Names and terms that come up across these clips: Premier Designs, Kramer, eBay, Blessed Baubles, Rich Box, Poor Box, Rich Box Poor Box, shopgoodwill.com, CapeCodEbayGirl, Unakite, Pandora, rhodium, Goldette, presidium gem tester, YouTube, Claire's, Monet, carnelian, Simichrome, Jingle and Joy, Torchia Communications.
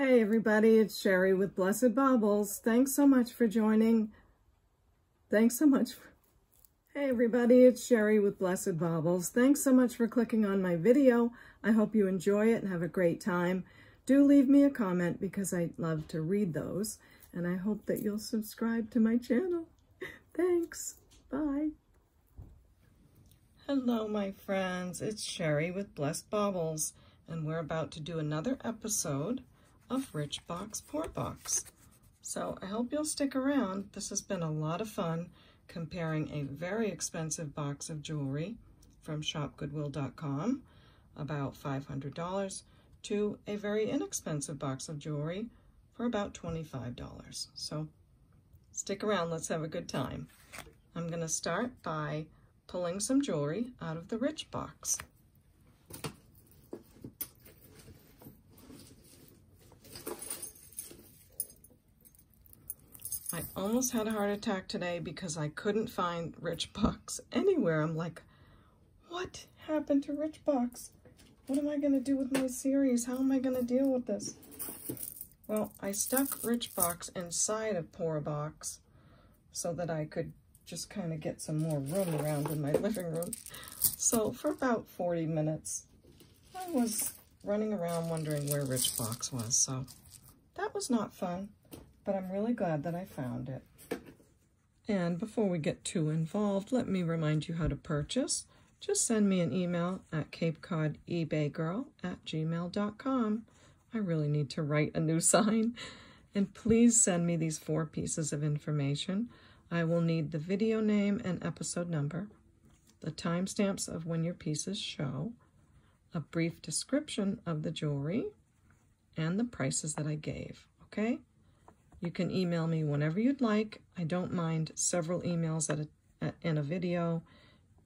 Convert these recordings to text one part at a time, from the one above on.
Hey everybody, it's Sherry with Blessed Baubles. Thanks so much for joining. Hey everybody, it's Sherry with Blessed Baubles. Thanks so much for clicking on my video. I hope you enjoy it and have a great time. Do leave me a comment because I love to read those, and I hope that you'll subscribe to my channel. Thanks. Bye. Hello my friends, it's Sherry with Blessed Baubles, and we're about to do another episode of Rich Box Poor Box. So I hope you'll stick around. This has been a lot of fun comparing a very expensive box of jewelry from shopgoodwill.com, about $500, to a very inexpensive box of jewelry for about $25. So stick around, let's have a good time. I'm gonna start by pulling some jewelry out of the Rich Box. I almost had a heart attack today because I couldn't find Rich Box anywhere. I'm like, what happened to Rich Box? What am I going to do with my series? How am I going to deal with this? Well, I stuck Rich Box inside of Poor Box so that I could just kind of get some more room around in my living room. So for about 40 minutes, I was running around wondering where Rich Box was. So that was not fun, but I'm really glad that I found it. And before we get too involved, let me remind you how to purchase. Just send me an email at CapeCodEbayGirl@gmail.com. I really need to write a new sign. And please send me these 4 pieces of information. I will need the video name and episode number, the timestamps of when your pieces show, a brief description of the jewelry, and the prices that I gave, okay? You can email me whenever you'd like. I don't mind several emails in a video.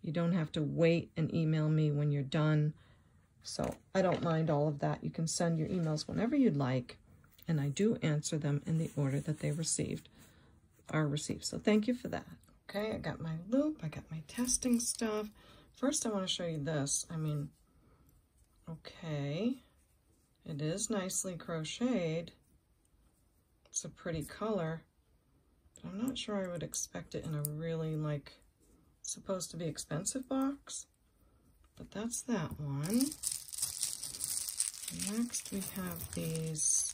You don't have to wait and email me when you're done. So I don't mind all of that. You can send your emails whenever you'd like, and I do answer them in the order that they are received. So thank you for that. Okay, I got my loop, I got my testing stuff. First I want to show you this. I mean, okay, it is nicely crocheted. It's a pretty color, but I'm not sure I would expect it in a really, like, supposed to be expensive box, but that's that one. Next we have these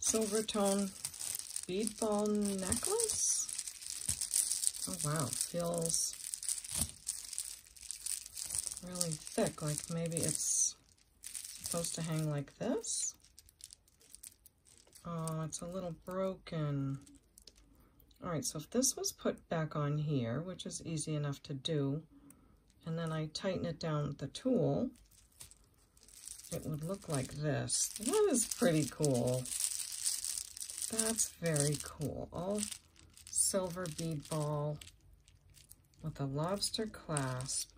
silver tone bead ball necklace. Oh wow, feels really thick, like maybe it's supposed to hang like this. Oh, it's a little broken. All right, so if this was put back on here, which is easy enough to do, and then I tighten it down with the tool, it would look like this. That is pretty cool. That's very cool. All silver bead ball with a lobster clasp.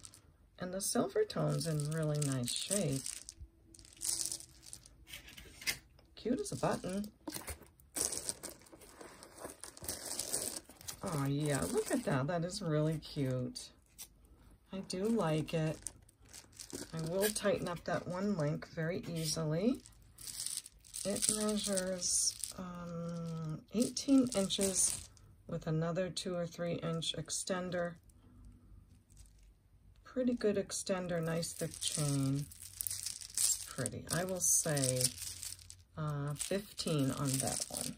And the silver tone's in really nice shape. Cute as a button. Oh yeah, look at that. That is really cute. I do like it. I will tighten up that one link very easily. It measures 18 inches with another 2 or 3 inch extender. Pretty good extender, nice thick chain. It's pretty. I will say 15 on that one.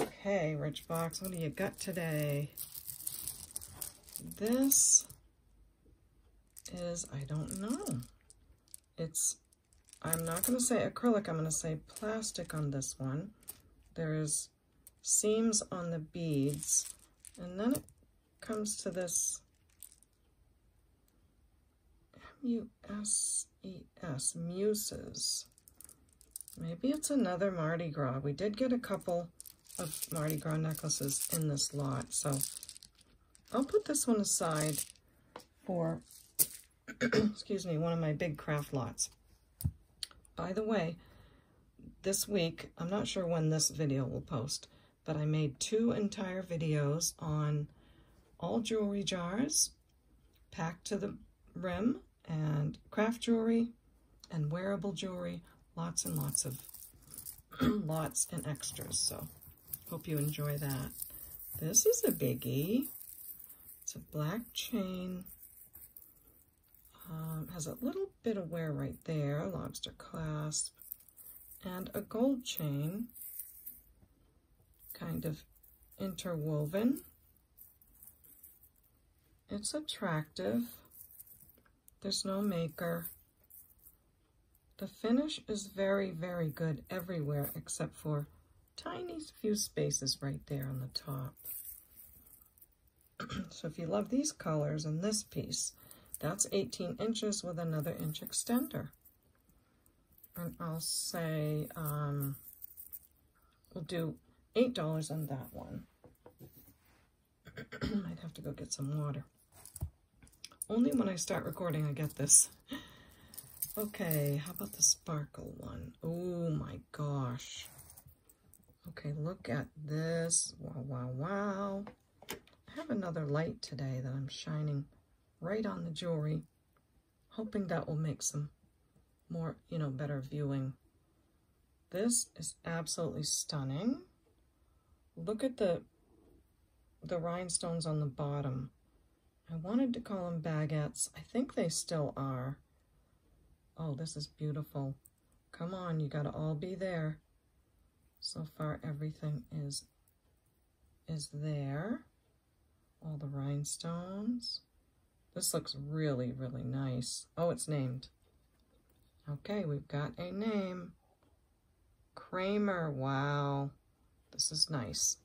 Okay, Rich Box, what do you got today? This is, I don't know. It's, I'm not gonna say acrylic, I'm gonna say plastic on this one. There's seams on the beads, and then it comes to this M-U-S-E-S, Muses. Maybe it's another Mardi Gras. We did get a couple of Mardi Gras necklaces in this lot, so I'll put this one aside for, excuse me, one of my big craft lots. By the way, this week, I'm not sure when this video will post, but I made 2 entire videos on all jewelry jars, packed to the rim, and craft jewelry, and wearable jewelry, lots and lots of lots and extras. So hope you enjoy that. This is a biggie. It's a black chain. Has a little bit of wear right there, lobster clasp, and a gold chain, kind of interwoven. It's attractive. There's no maker. The finish is very, very good everywhere except for tiny few spaces right there on the top. So if you love these colors and this piece, that's 18 inches with another inch extender. And I'll say we'll do $8 on that one. I'd have to go get some water. Only when I start recording I get this. Okay, how about the sparkle one? Oh my gosh. Okay, look at this. Wow, wow, wow. I have another light today that I'm shining right on the jewelry, hoping that will make some more, you know, better viewing. This is absolutely stunning. Look at the rhinestones on the bottom. I wanted to call them baguettes. I think they still are. Oh, this is beautiful. Come on, you gotta all be there. So far, everything is there. All the rhinestones. This looks really, really nice. Oh, it's named. Okay, we've got a name. Kramer, wow. This is nice.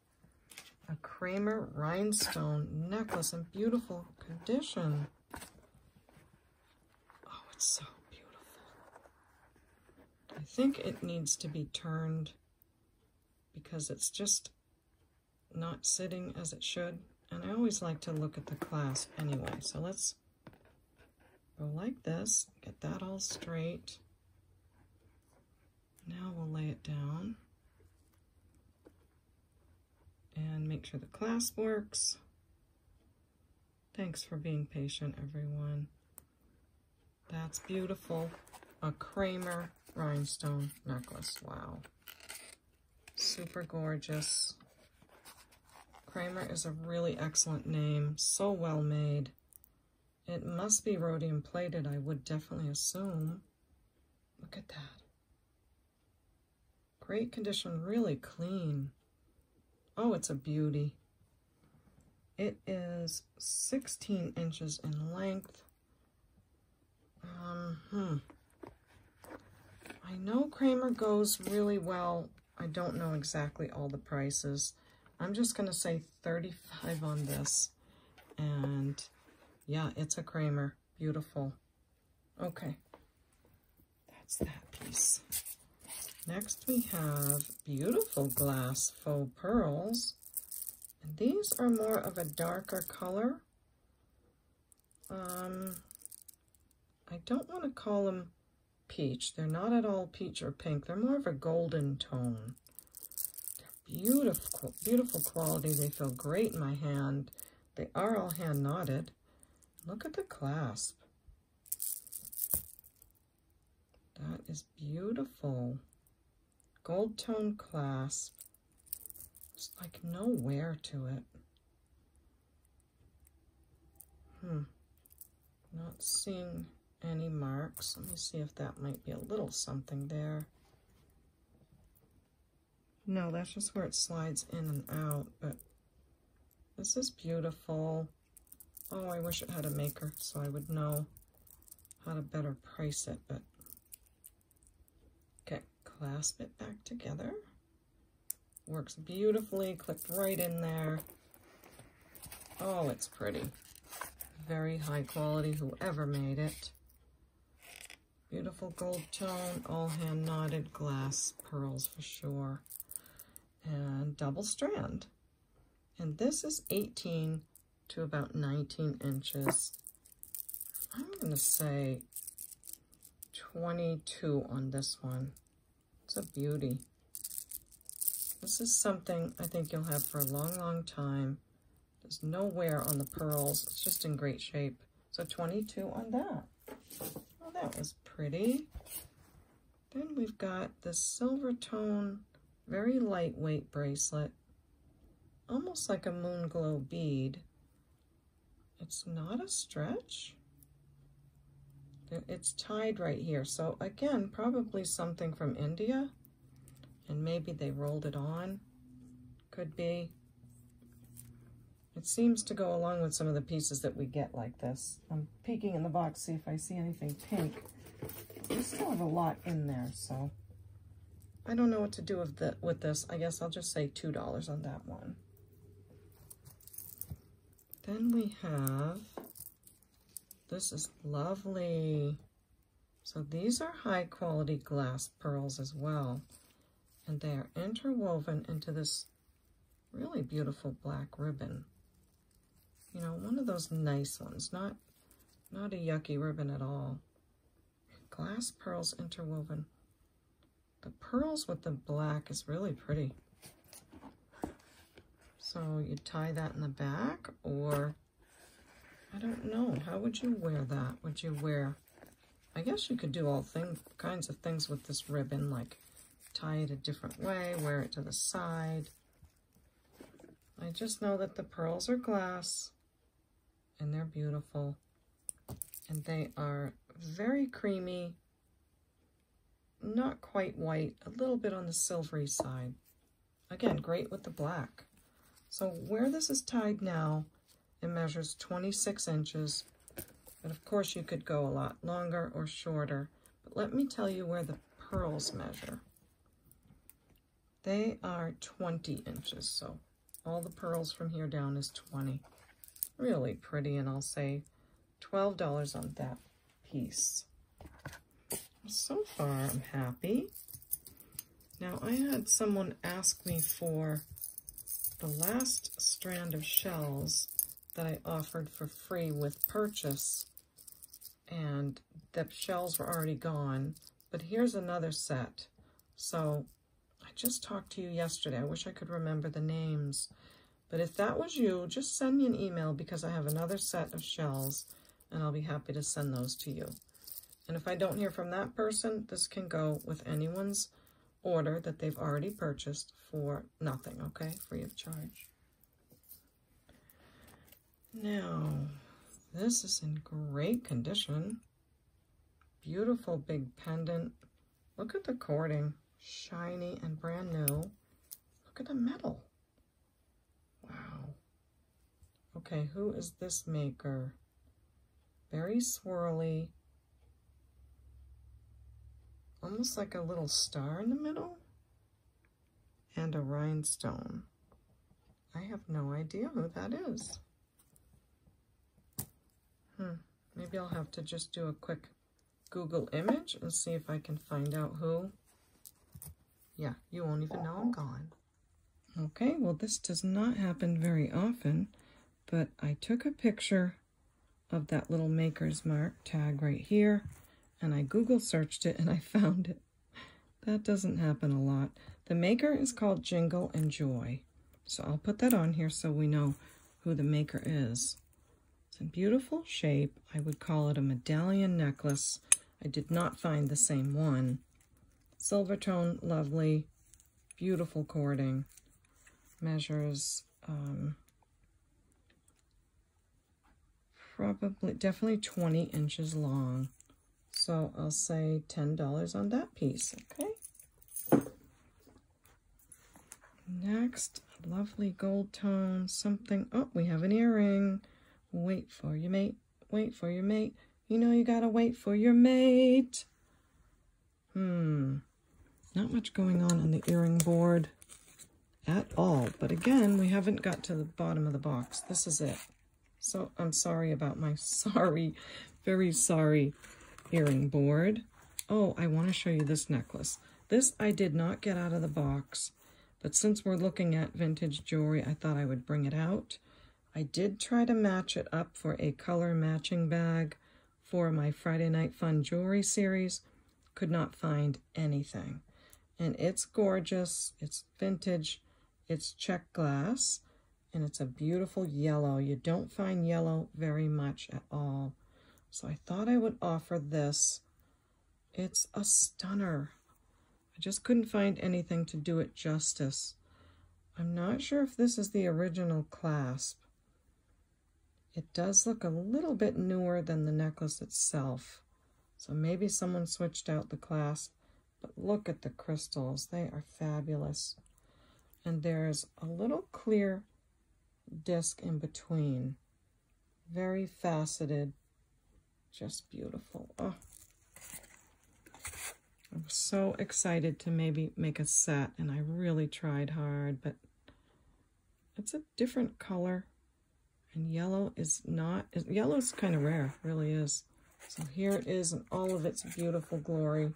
A Kramer rhinestone necklace in beautiful condition. Oh, it's so beautiful. I think it needs to be turned because it's just not sitting as it should. And I always like to look at the clasp anyway. So let's go like this, get that all straight. Now we'll lay it down and make sure the clasp works. Thanks for being patient, everyone. That's beautiful. A Kramer rhinestone necklace. Wow. Super gorgeous. Kramer is a really excellent name, so well made. It must be rhodium plated, I would definitely assume. Look at that. Great condition, really clean. Oh, it's a beauty. It is 16 inches in length. I know Kramer goes really well. I don't know exactly all the prices. I'm just going to say $35 on this, and yeah, it's a Kramer. Beautiful. Okay, that's that piece. Next we have beautiful glass faux pearls, and these are more of a darker color. I don't want to call them peach. They're not at all peach or pink. They're more of a golden tone. Beautiful, beautiful quality. They feel great in my hand. They are all hand knotted. Look at the clasp. That is beautiful. Gold tone clasp. It's like no wear to it. Not seeing any marks. Let me see if that might be a little something there. No, that's just where it slides in and out, but this is beautiful. Oh, I wish it had a maker so I would know how to better price it, but okay, clasp it back together. Works beautifully, clipped right in there. Oh, it's pretty. Very high quality, whoever made it. Beautiful gold tone, all hand knotted glass pearls for sure. And double strand. And this is 18 to about 19 inches. I'm going to say 22 on this one. It's a beauty. This is something I think you'll have for a long, long time. There's no wear on the pearls. It's just in great shape. So 22 on that. Oh, that was pretty. Then we've got this silver tone, very lightweight bracelet, almost like a moon glow bead. It's not a stretch. It's tied right here. So again, probably something from India, and maybe they rolled it on. Could be. It seems to go along with some of the pieces that we get like this. I'm peeking in the box, see if I see anything pink. We still have a lot in there, so I don't know what to do with this. I guess I'll just say $2 on that one. Then we have, this is lovely. So these are high quality glass pearls as well. And they are interwoven into this really beautiful black ribbon. You know, one of those nice ones, not a yucky ribbon at all. Glass pearls interwoven. The pearls with the black is really pretty. So you tie that in the back, or I don't know, how would you wear that? Would you wear, I guess you could do all kinds of things with this ribbon, like tie it a different way, wear it to the side. I just know that the pearls are glass and they're beautiful, and they are very creamy, not quite white, a little bit on the silvery side. Again, great with the black. So where this is tied now, it measures 26 inches, but of course you could go a lot longer or shorter. But let me tell you where the pearls measure. They are 20 inches, so all the pearls from here down is 20. Really pretty, and I'll say $12 on that piece. So far, I'm happy. Now, I had someone ask me for the last strand of shells that I offered for free with purchase, and the shells were already gone, but here's another set. So I just talked to you yesterday. I wish I could remember the names, but if that was you, just send me an email, because I have another set of shells and I'll be happy to send those to you. And if I don't hear from that person, this can go with anyone's order that they've already purchased for nothing, okay? Free of charge. Now, this is in great condition. Beautiful big pendant. Look at the cording. Shiny and brand new. Look at the metal. Wow. Okay, who is this maker? Very swirly. Almost like a little star in the middle. And a rhinestone. I have no idea who that is. Maybe I'll have to just do a quick Google image and see if I can find out who. Yeah, you won't even know I'm gone. Okay, well, this does not happen very often, but I took a picture of that little maker's mark tag right here, and I Google searched it and I found it. That doesn't happen a lot. The maker is called Jingle and Joy. So I'll put that on here so we know who the maker is. It's in beautiful shape. I would call it a medallion necklace. I did not find the same one. Silver tone, lovely, beautiful cording. Measures definitely 20 inches long. So I'll say $10 on that piece, okay? Next, lovely gold tone, something, oh, we have an earring. Wait for your mate, wait for your mate. You know you gotta wait for your mate. Not much going on the earring board at all. But again, we haven't got to the bottom of the box. This is it. So I'm sorry about my very sorry earring board. Oh, I want to show you this necklace. This I did not get out of the box, but since we're looking at vintage jewelry, I thought I would bring it out. I did try to match it up for a color matching bag for my Friday Night Fun jewelry series. Could not find anything. And it's gorgeous, it's vintage, it's check glass, and it's a beautiful yellow. You don't find yellow very much at all. So I thought I would offer this It's a stunner. I just couldn't find anything to do it justice. I'm not sure if this is the original clasp. It does look a little bit newer than the necklace itself. So maybe someone switched out the clasp, but look at the crystals. They are fabulous. And there's a little clear disc in between. Very faceted, just beautiful. Oh. I'm so excited to maybe make a set, and I really tried hard, but it's a different color, and yellow is not, yellow's kind of rare, really is. So here it is in all of its beautiful glory.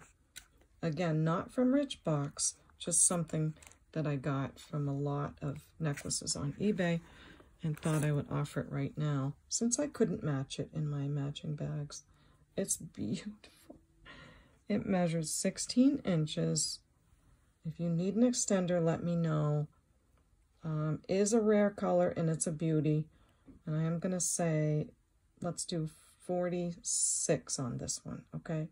Again, not from Rich Box, just something that I got from a lot of necklaces on eBay and thought I would offer it right now, since I couldn't match it in my matching bags. It's beautiful. It measures 16 inches. If you need an extender, let me know. Is a rare color and it's a beauty. And I am gonna say, let's do 46 on this one, okay?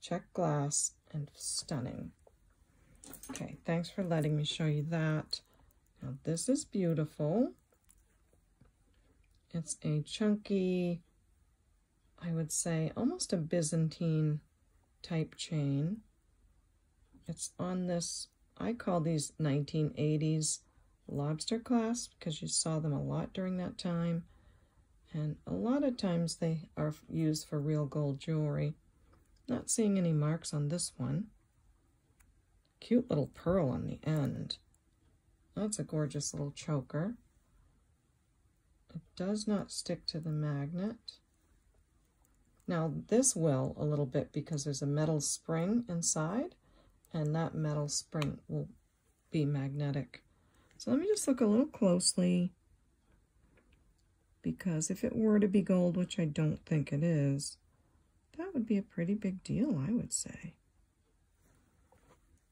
Check glass and stunning. Okay, thanks for letting me show you that. Now this is beautiful. It's a chunky, I would say almost a Byzantine type chain. It's on this, I call these 1980s lobster clasps because you saw them a lot during that time, and a lot of times they are used for real gold jewelry. Not seeing any marks on this one. Cute little pearl on the end. That's a gorgeous little choker. It does not stick to the magnet. Now this will a little bit because there's a metal spring inside, and that metal spring will be magnetic. So let me just look a little closely, because if it were to be gold, which I don't think it is, that would be a pretty big deal, I would say.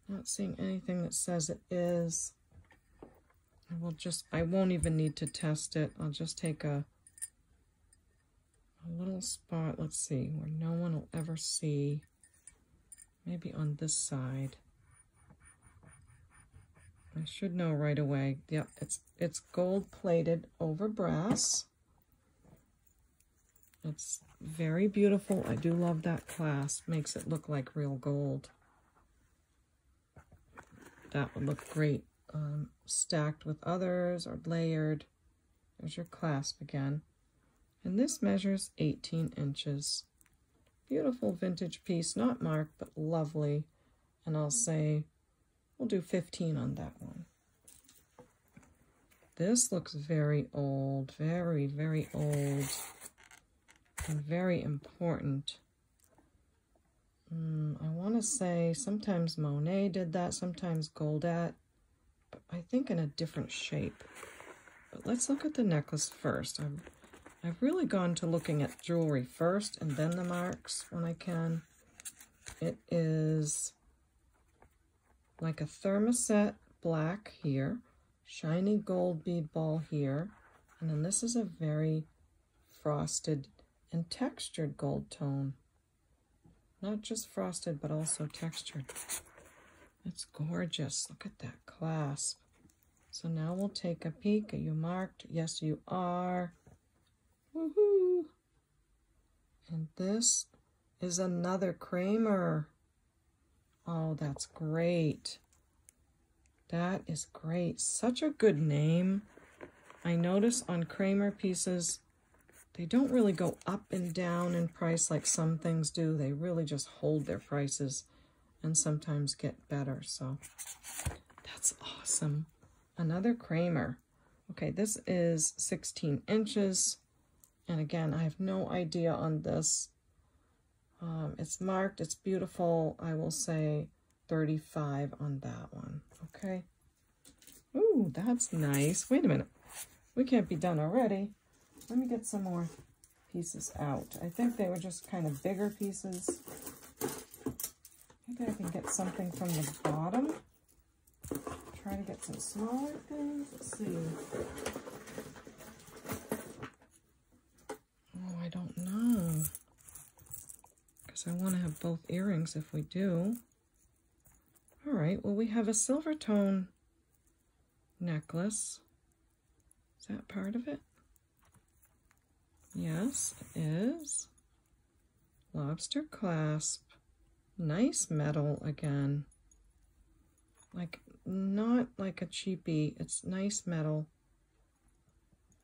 Not seeing anything that says it is. I won't even need to test it. I'll just take a little spot, let's see, where no one will ever see. Maybe on this side. I should know right away. Yeah, it's gold plated over brass. It's very beautiful. I do love that clasp. Makes it look like real gold. That would look great stacked with others or layered. There's your clasp again. And this measures 18 inches. Beautiful vintage piece, not marked, but lovely. And I'll say, we'll do 15 on that one. This looks very old, very, very old, and very important. I wanna say sometimes Monet did that, sometimes Goldette, but I think in a different shape. But let's look at the necklace first. I've really gone to looking at jewelry first and then the marks when I can. It is like a thermoset black here, shiny gold bead ball here, and then this is a very frosted and textured gold tone. Not just frosted, but also textured. It's gorgeous. Look at that clasp. So now we'll take a peek. Are you marked? Yes, you are. Woohoo! And this is another Kramer. Oh, that's great. That is great. Such a good name. I notice on Kramer pieces, they don't really go up and down in price like some things do. They really just hold their prices and sometimes get better. So that's awesome. Another Kramer. Okay, this is 16 inches. And again, I have no idea on this. It's marked, it's beautiful. I will say 35 on that one, okay? Ooh, that's nice. Wait a minute, we can't be done already. Let me get some more pieces out. I think they were just kind of bigger pieces. Maybe I can get something from the bottom. Try to get some smaller things, let's see. I don't know, because I want to have both earrings if we do. All right, well, we have a silver tone necklace. Is that part of it? Yes, it is. Lobster clasp. Nice metal again. Like, not like a cheapie. It's nice metal.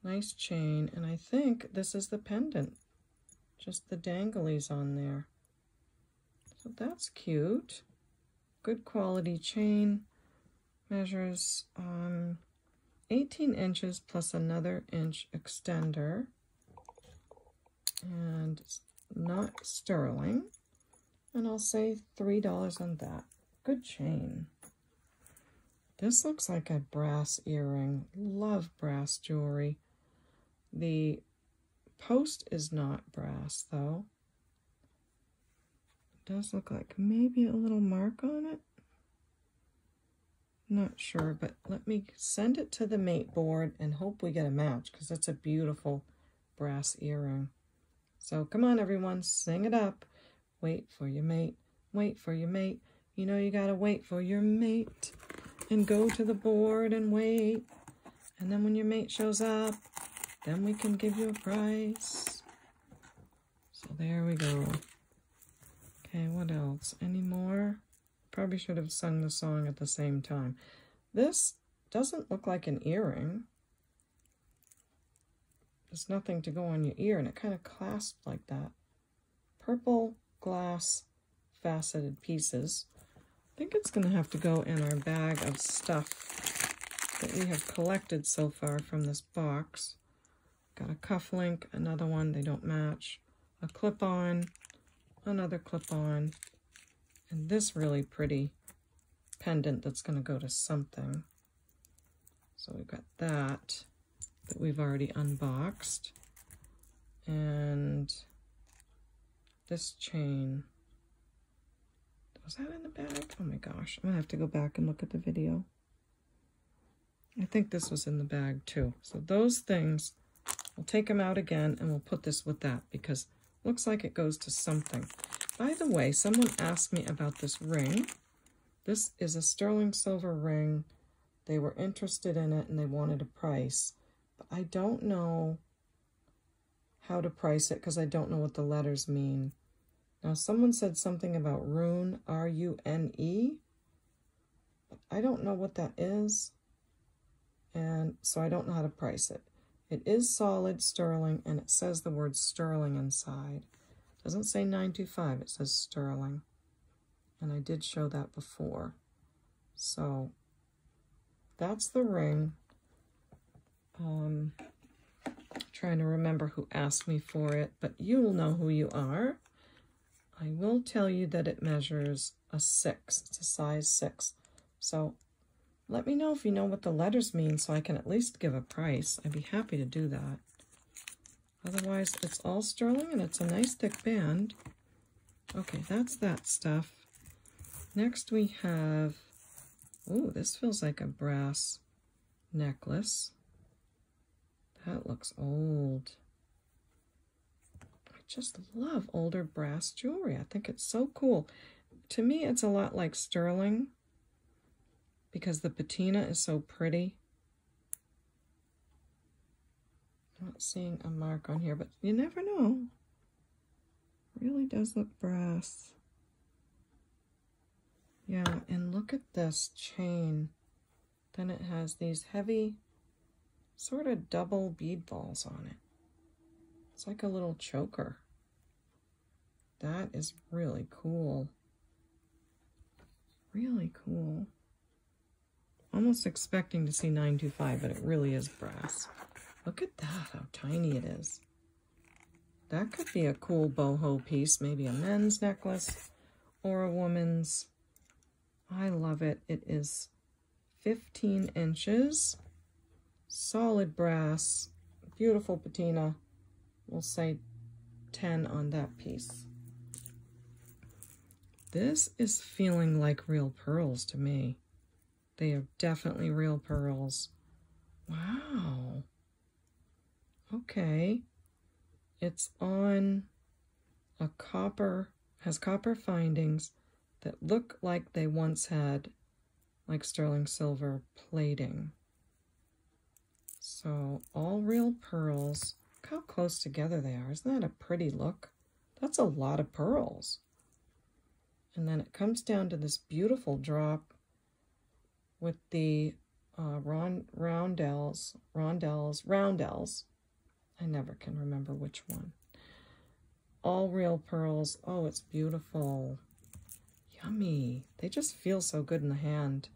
Nice chain. And I think this is the pendant. Just the danglies on there. So that's cute. Good quality chain. Measures 18 inches plus another inch extender. And it's not sterling. And I'll say $3 on that. Good chain. This looks like a brass earring. Love brass jewelry. The post is not brass though. It does look like maybe a little mark on it. Not sure, but let me send it to the mate board and hope we get a match, because it's a beautiful brass earring. So come on everyone, sing it up. Wait for your mate, wait for your mate. You know you gotta wait for your mate and go to the board and wait. And then when your mate shows up, then we can give you a prize. So there we go. Okay, what else? Any more? Probably should have sung the song at the same time. This doesn't look like an earring. There's nothing to go on your ear, and it kind of clasped like that. Purple glass faceted pieces. I think it's going to have to go in our bag of stuff that we have collected so far from this box. Got a cuff link, another one, they don't match, a clip-on, another clip-on, and this really pretty pendant that's going to go to something. So we've got that we've already unboxed, and this chain. Was that in the bag? Oh my gosh, I'm gonna have to go back and look at the video. I think this was in the bag too. So those things, we'll take them out again and we'll put this with that, because it looks like it goes to something. By the way, someone asked me about this ring. This is a sterling silver ring. They were interested in it and they wanted a price. But I don't know how to price it because I don't know what the letters mean. Now, someone said something about rune, R-U-N-E. I don't know what that is, and so I don't know how to price it. It is solid sterling, and it says the word sterling inside. It doesn't say 925, it says sterling, and I did show that before. So that's the ring. Trying to remember who asked me for it, but you'll know who you are. I will tell you that it measures a 6. It's a size 6. So let me know if you know what the letters mean so I can at least give a price. I'd be happy to do that. Otherwise, it's all sterling and it's a nice thick band. Okay, that's that stuff. Next we have, ooh, this feels like a brass necklace. That looks old. Just love older brass jewelry. I think it's so cool. To me, it's a lot like sterling because the patina is so pretty. Not seeing a mark on here, but you never know. Really does look brass. Yeah, and look at this chain. Then it has these heavy sort of double bead balls on it. It's like a little choker. That is really cool. Really cool. Almost expecting to see 925, but it really is brass. Look at that, how tiny it is. That could be a cool boho piece, maybe a men's necklace or a woman's. I love it. It is 15 inches, solid brass, beautiful patina. We'll say 10 on that piece. This is feeling like real pearls to me. They are definitely real pearls. Wow. Okay. It's on a copper has copper findings that look like they once had, like sterling silver plating. So all real pearls. Look how close together they are. Isn't that a pretty look? That's a lot of pearls. And then it comes down to this beautiful drop with the roundels. I never can remember which one. All real pearls. Oh, it's beautiful. Yummy. They just feel so good in the hand.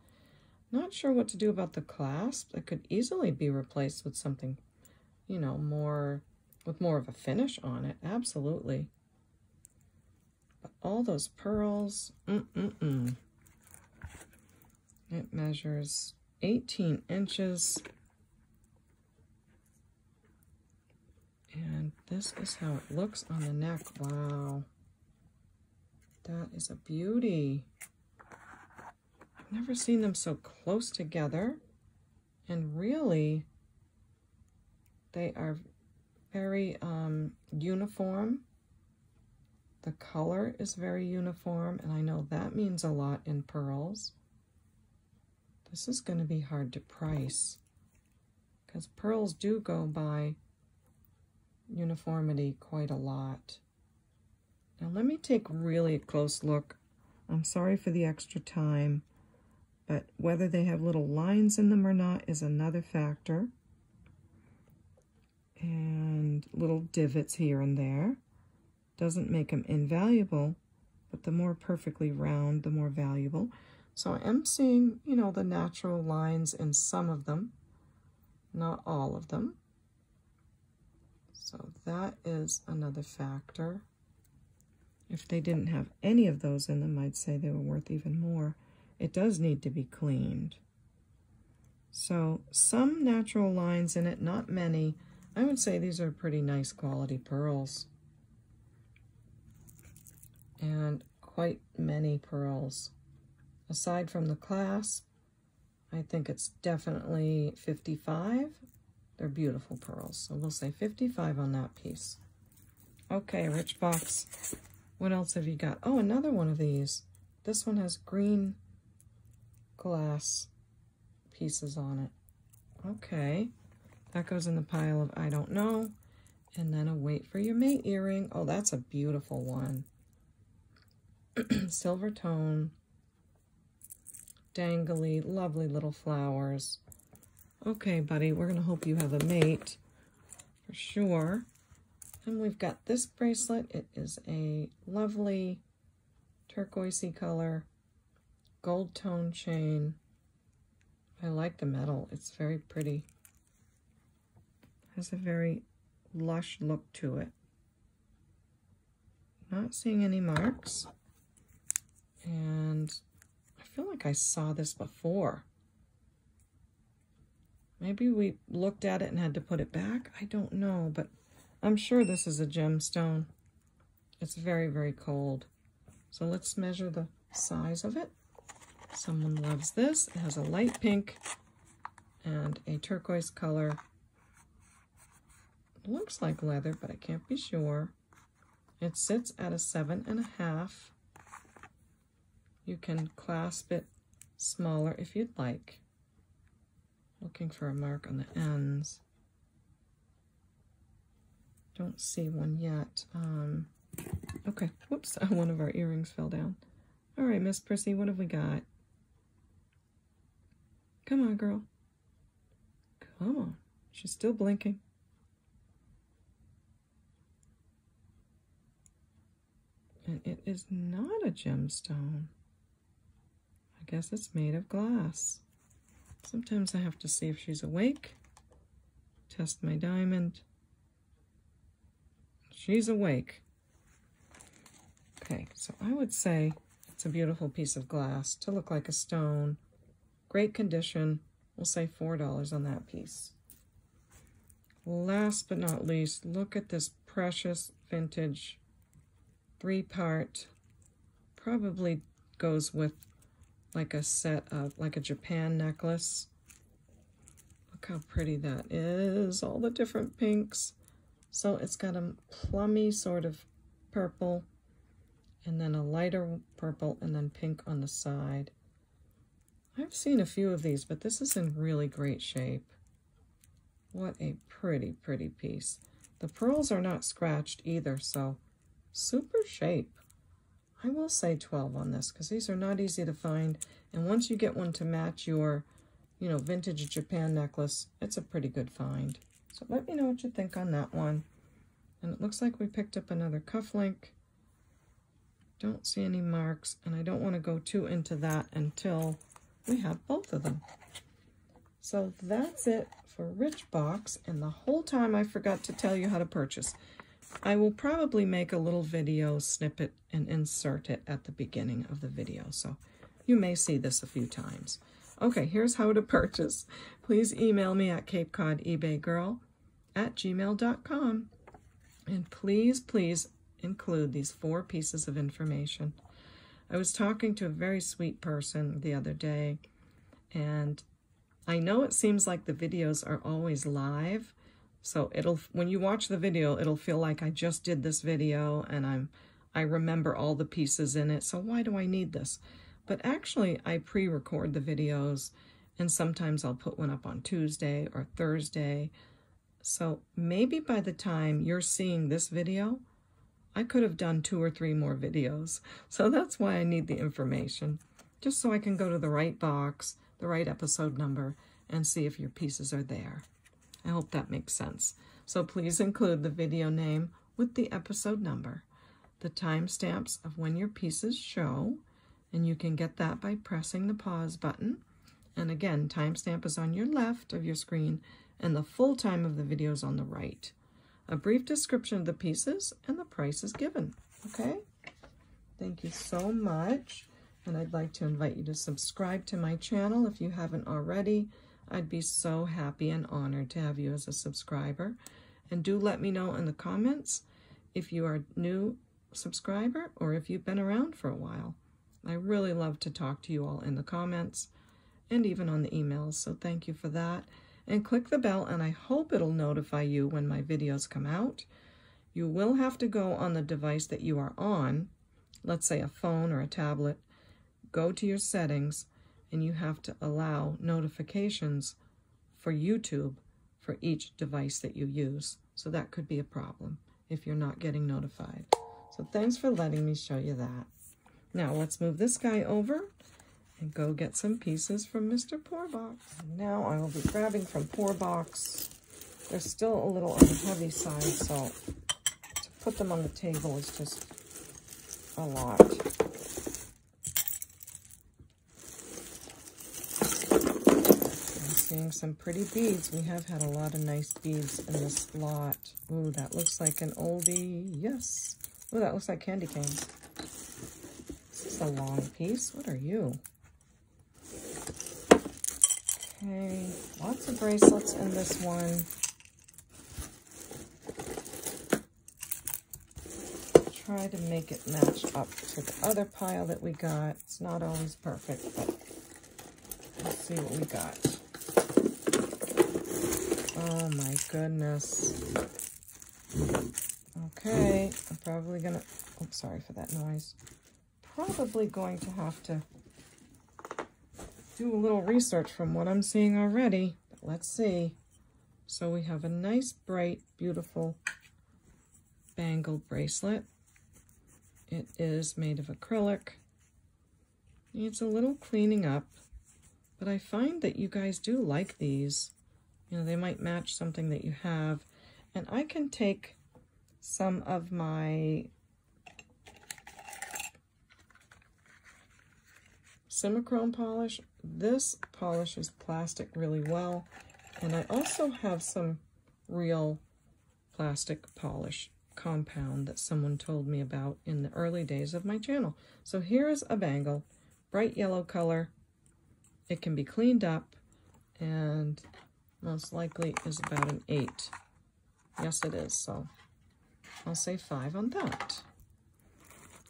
Not sure what to do about the clasp. It could easily be replaced with something, you know, with more of a finish on it. Absolutely. But all those pearls, It measures 18 inches. And this is how it looks on the neck. Wow. That is a beauty. I've never seen them so close together. And really, they are very uniform. The color is very uniform, and I know that means a lot in pearls. This is going to be hard to price because pearls do go by uniformity quite a lot. Now let me take really a close look. I'm sorry for the extra time, but whether they have little lines in them or not is another factor. And little divots here and there. Doesn't make them invaluable, but the more perfectly round, the more valuable. So I am seeing, you know, the natural lines in some of them, not all of them. So that is another factor. If they didn't have any of those in them, I'd say they were worth even more. It does need to be cleaned. So some natural lines in it, not many. I would say these are pretty nice quality pearls. And quite many pearls. Aside from the clasp, I think it's definitely 55. They're beautiful pearls, so we'll say 55 on that piece. Okay, Rich Box. What else have you got? Oh, another one of these. This one has green glass pieces on it. Okay, that goes in the pile of I don't know. And then a wait for your mate earring. Oh, that's a beautiful one. Silver tone, dangly, lovely little flowers. Okay, buddy, we're gonna hope you have a mate for sure. And we've got this bracelet. It is a lovely turquoisey color, gold tone chain. I like the metal, it's very pretty. Has a very lush look to it. Not seeing any marks. And I feel like I saw this before. Maybe we looked at it and had to put it back. I don't know, but I'm sure this is a gemstone. It's very, very cold. So let's measure the size of it. Someone loves this. It has a light pink and a turquoise color. It looks like leather, but I can't be sure. It sits at a 7.5. You can clasp it smaller if you'd like. Looking for a mark on the ends. Don't see one yet. Okay, whoops, one of our earrings fell down. All right, Miss Prissy, what have we got? Come on, girl. Come on. She's still blinking. And it is not a gemstone. I guess it's made of glass. Sometimes I have to see if she's awake. Test my diamond. She's awake. Okay, so I would say it's a beautiful piece of glass to look like a stone. Great condition. We'll say $4 on that piece. Last but not least, look at this precious vintage 3-part. Probably goes with like a set of, like a Japan necklace. Look how pretty that is, all the different pinks. So it's got a plummy sort of purple and then a lighter purple, and then pink on the side. I've seen a few of these, but this is in really great shape. What a pretty, pretty piece. The pearls are not scratched either, so super shape. I will say 12 on this because these are not easy to find, and once you get one to match your, you know, vintage Japan necklace, it's a pretty good find. So let me know what you think on that one. And it looks like we picked up another cufflink. Don't see any marks, and I don't want to go too into that until we have both of them. So that's it for Rich Box, and the whole time I forgot to tell you how to purchase. I will probably make a little video snippet and insert it at the beginning of the video, so you may see this a few times. Okay, here's how to purchase. Please email me at CapeCodEbayGirl@gmail.com, and please, please include these 4 pieces of information. I was talking to a very sweet person the other day, and I know it seems like the videos are always live, so when you watch the video, it'll feel like I just did this video and I remember all the pieces in it, so why do I need this? But actually, I pre-record the videos, and sometimes I'll put one up on Tuesday or Thursday. So maybe by the time you're seeing this video, I could have done 2 or 3 more videos. So that's why I need the information, just so I can go to the right box, the right episode number, and see if your pieces are there. I hope that makes sense. So please include the video name with the episode number, the timestamps of when your pieces show, and you can get that by pressing the pause button. And again, timestamp is on your left of your screen, and the full time of the video is on the right. A brief description of the pieces and the price is given, okay? Thank you so much. And I'd like to invite you to subscribe to my channel if you haven't already. I'd be so happy and honored to have you as a subscriber. And do let me know in the comments if you are a new subscriber or if you've been around for a while. I really love to talk to you all in the comments and even on the emails, so thank you for that. And click the bell, and I hope it'll notify you when my videos come out. You will have to go on the device that you are on, let's say a phone or a tablet, go to your settings, and you have to allow notifications for YouTube for each device that you use. So that could be a problem if you're not getting notified. So thanks for letting me show you that. Now let's move this guy over and go get some pieces from Mr. Poor Box. Now I will be grabbing from Poor Box. They're still a little on the heavy side, so to put them on the table is just a lot. Seeing some pretty beads. We have had a lot of nice beads in this lot. Ooh, that looks like an oldie. Yes. Ooh, that looks like candy canes. This is a long piece. What are you? Okay, lots of bracelets in this one. Try to make it match up to the other pile that we got. It's not always perfect, but let's see what we got. Oh my goodness. Okay, I'm probably gonna, oops, sorry for that noise. Probably going to have to do a little research from what I'm seeing already. But let's see. So we have a nice, bright, beautiful bangle bracelet. It is made of acrylic. Needs a little cleaning up, but I find that you guys do like these. You know, they might match something that you have. And I can take some of my Simichrome polish. This polishes plastic really well. And I also have some real plastic polish compound that someone told me about in the early days of my channel. So here's a bangle, bright yellow color. It can be cleaned up, and most likely is about an 8. Yes, it is, so I'll say 5 on that.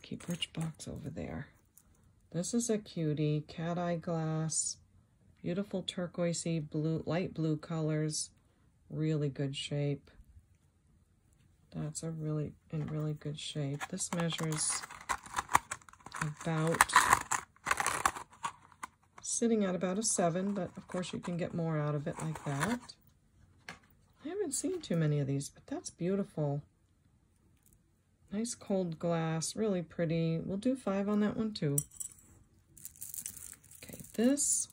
Keep Rich Box over there. This is a cutie, cat eye glass, beautiful turquoisey blue, light blue colors, really good shape. That's a really, in really good shape. This measures about sitting at about a 7, but of course you can get more out of it like that. I haven't seen too many of these, but that's beautiful. Nice cold glass, really pretty. We'll do 5 on that one too. Okay, this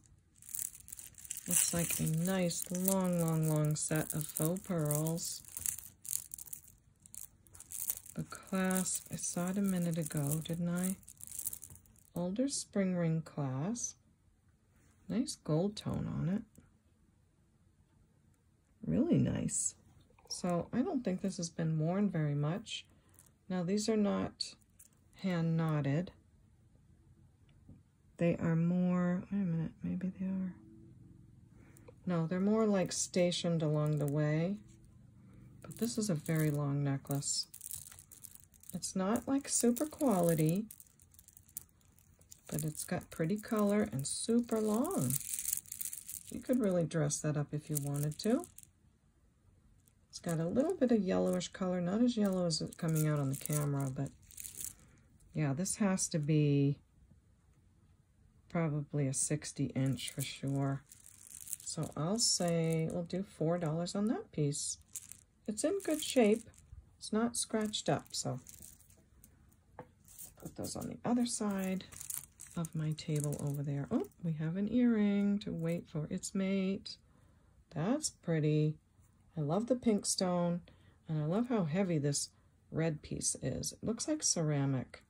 looks like a nice long set of faux pearls. The clasp, I saw it a minute ago, didn't I? Older spring ring clasp. Nice gold tone on it. Really nice. So I don't think this has been worn very much. Now these are not hand knotted. They are more, wait a minute, maybe they are. No, they're more like stationed along the way. But this is a very long necklace. It's not like super quality, but it's got pretty color and super long. You could really dress that up if you wanted to. It's got a little bit of yellowish color, not as yellow as it's coming out on the camera, but yeah, this has to be probably a 60-inch for sure. So I'll say we'll do $4 on that piece. It's in good shape. It's not scratched up, so put those on the other side of my table over there. Oh, we have an earring to wait for its mate. That's pretty. I love the pink stone, and I love how heavy this red piece is. It looks like ceramic.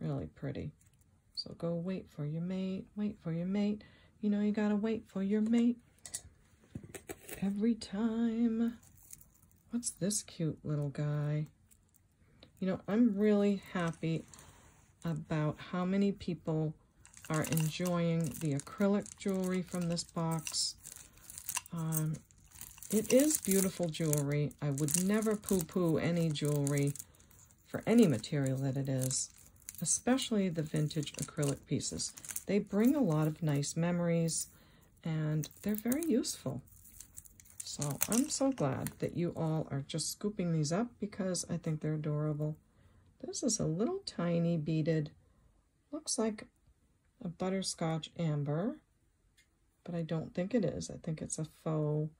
Really pretty. So go wait for your mate, wait for your mate. You know you gotta wait for your mate every time. What's this cute little guy? You know, I'm really happy about how many people are enjoying the acrylic jewelry from this box. It is beautiful jewelry. I would never poo-poo any jewelry for any material that it is, especially the vintage acrylic pieces. They bring a lot of nice memories, and they're very useful. So I'm so glad that you all are just scooping these up because I think they're adorable. This is a little tiny beaded, looks like a butterscotch amber, but I don't think it is. I think it's a faux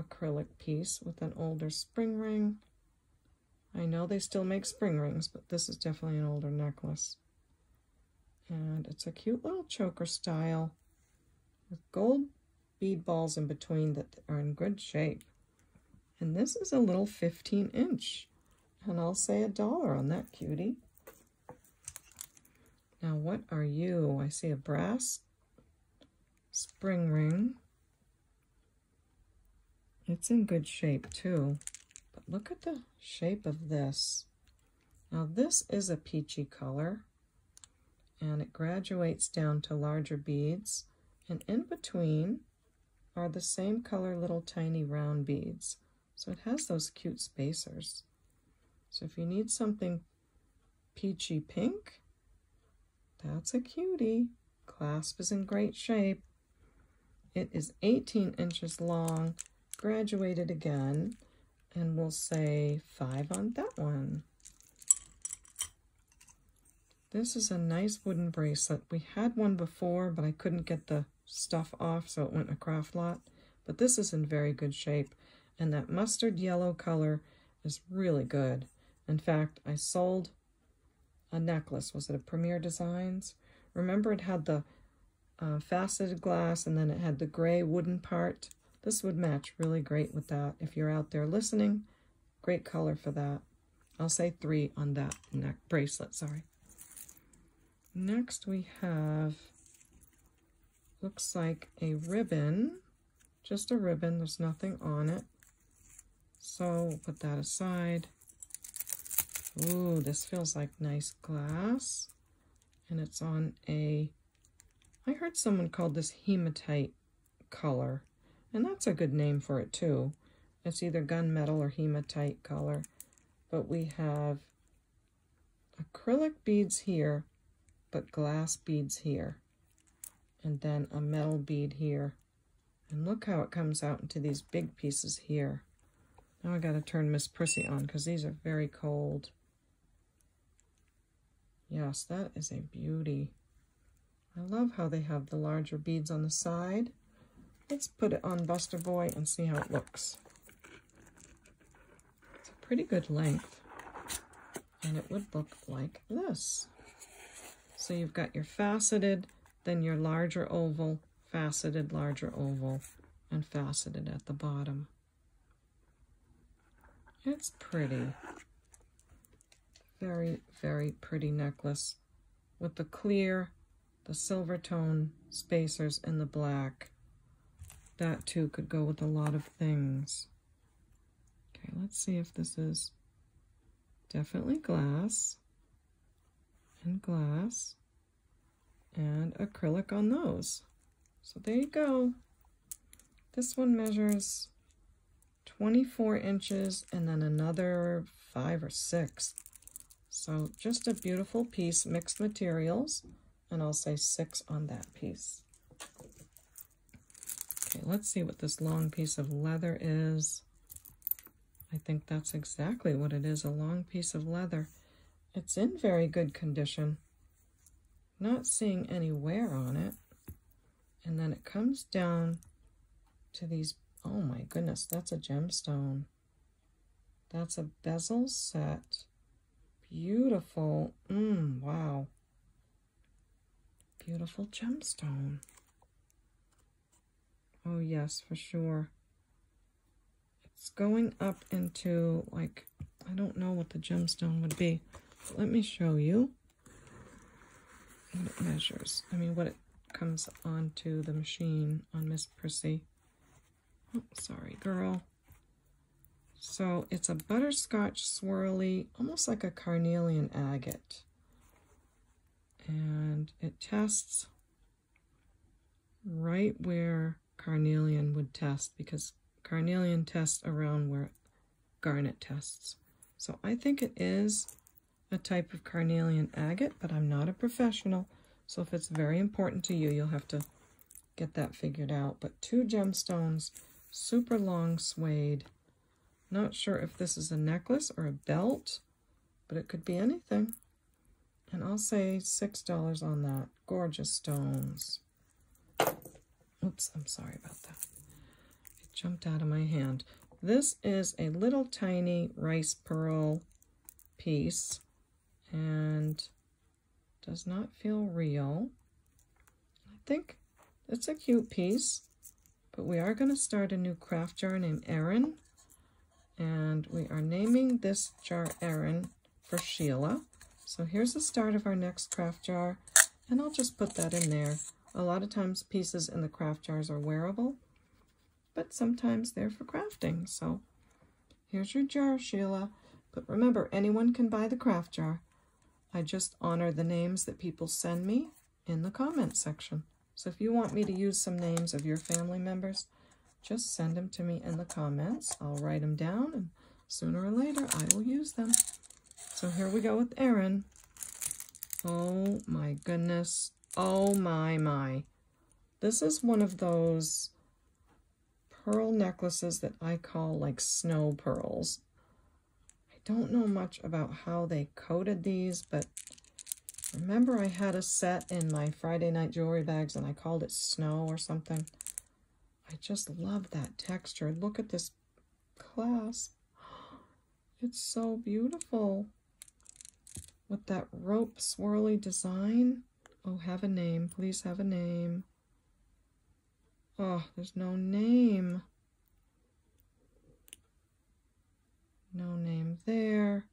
acrylic piece with an older spring ring. I know they still make spring rings, but this is definitely an older necklace. And it's a cute little choker style with gold bead balls in between that are in good shape. And this is a little 15-inch, and I'll say $1 on that cutie. Now what are you? I see a brass spring ring. It's in good shape too, but look at the shape of this. Now this is a peachy color, and it graduates down to larger beads, and in between are the same color little tiny round beads. So it has those cute spacers. So if you need something peachy pink, that's a cutie. Clasp is in great shape. It is 18 inches long, graduated again, and we'll say 5 on that one. This is a nice wooden bracelet. We had one before, but I couldn't get the stuff off, so it went in a craft lot. But this is in very good shape, and that mustard yellow color is really good. In fact, I sold a necklace. Was it a Premier Designs? Remember, it had the faceted glass, and then it had the gray wooden part. This would match really great with that. If you're out there listening, great color for that. I'll say 3 on that neck bracelet, sorry. Next we have, looks like a ribbon, just a ribbon, there's nothing on it. So we'll put that aside. Ooh, this feels like nice glass. And it's on a, I heard someone called this hematite color, and that's a good name for it too. It's either gunmetal or hematite color, but we have acrylic beads here, but glass beads here, and then a metal bead here. And look how it comes out into these big pieces here. Now I gotta turn Miss Prissy on because these are very cold. Yes, that is a beauty. I love how they have the larger beads on the side. Let's put it on Buster Boy and see how it looks. It's a pretty good length. And it would look like this. So you've got your faceted, then your larger oval, faceted, larger oval, and faceted at the bottom. It's pretty. Very, very pretty necklace with the clear, the silver tone spacers, and the black. That too could go with a lot of things. Okay, let's see if this is definitely glass and glass and acrylic on those. So there you go. This one measures 24 inches and then another 5 or 6. So just a beautiful piece, mixed materials, and I'll say 6 on that piece. Okay, let's see what this long piece of leather is. I think that's exactly what it is, a long piece of leather. It's in very good condition. Not seeing any wear on it. And then it comes down to these, oh my goodness, that's a gemstone. That's a bezel set. Beautiful, wow. Beautiful gemstone. Oh yes, for sure. It's going up into, like, I don't know what the gemstone would be. But let me show you what it measures. I mean, what it comes onto the machine on Miss Prissy. Oh, sorry, girl. So it's a butterscotch swirly, almost like a carnelian agate. And it tests right where carnelian would test, because carnelian tests around where garnet tests. So I think it is a type of carnelian agate, but I'm not a professional. So if it's very important to you, you'll have to get that figured out. But 2 gemstones, super long suede. Not sure if this is a necklace or a belt, but it could be anything. And I'll say $6 on that. Gorgeous stones. Oops, I'm sorry about that. It jumped out of my hand. This is a little tiny rice pearl piece and does not feel real. I think it's a cute piece, but we are going to start a new craft jar named Erin. And we are naming this jar Erin for Sheila. So here's the start of our next craft jar, and I'll just put that in there. A lot of times pieces in the craft jars are wearable, but sometimes they're for crafting. So here's your jar, Sheila. But remember, anyone can buy the craft jar. I just honor the names that people send me in the comment section. So if you want me to use some names of your family members, just send them to me in the comments. I'll write them down, and sooner or later, I will use them. So here we go with Erin. Oh my goodness. Oh my, my. This is one of those pearl necklaces that I call like snow pearls. I don't know much about how they coated these, but remember I had a set in my Friday night jewelry bags and I called it snow or something. I just love that texture. Look at this clasp. It's so beautiful. With that rope swirly design. Oh, have a name. Please have a name. Oh, there's no name. No name there.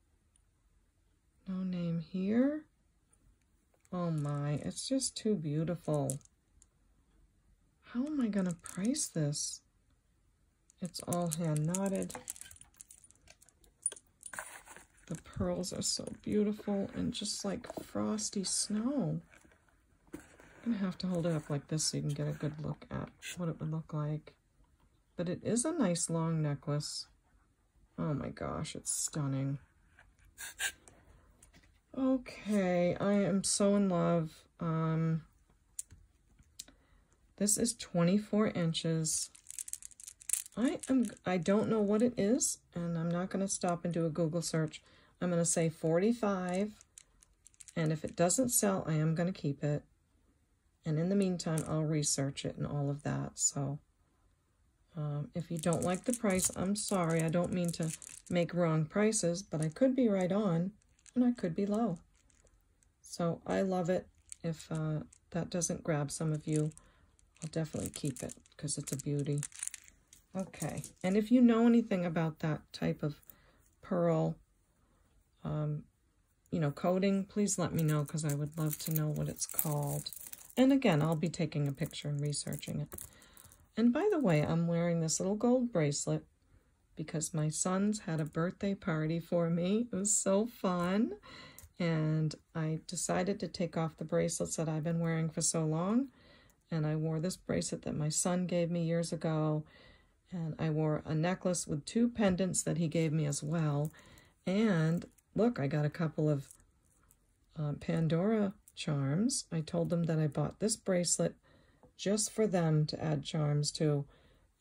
No name here. Oh my, it's just too beautiful. How am I going to price this? It's all hand knotted. The pearls are so beautiful and just like frosty snow. I'm going to have to hold it up like this so you can get a good look at what it would look like. But it is a nice long necklace. Oh my gosh, it's stunning. Okay, I am so in love. This is 24 inches. I don't know what it is, and I'm not going to stop and do a Google search. I'm going to say 45, And if it doesn't sell, I am going to keep it. And in the meantime, I'll research it and all of that. So if you don't like the price, I'm sorry. I don't mean to make wrong prices, but I could be right on and I could be low. So I love it. If that doesn't grab some of you, I'll definitely keep it because it's a beauty. Okay, and if you know anything about that type of pearl, you know, coating, please let me know because I would love to know what it's called. And again, I'll be taking a picture and researching it. And by the way, I'm wearing this little gold bracelet because my sons had a birthday party for me. It was so fun. And I decided to take off the bracelets that I've been wearing for so long. And I wore this bracelet that my son gave me years ago. And I wore a necklace with two pendants that he gave me as well. And look, I got a couple of Pandora charms. I told them that I bought this bracelet just for them to add charms to.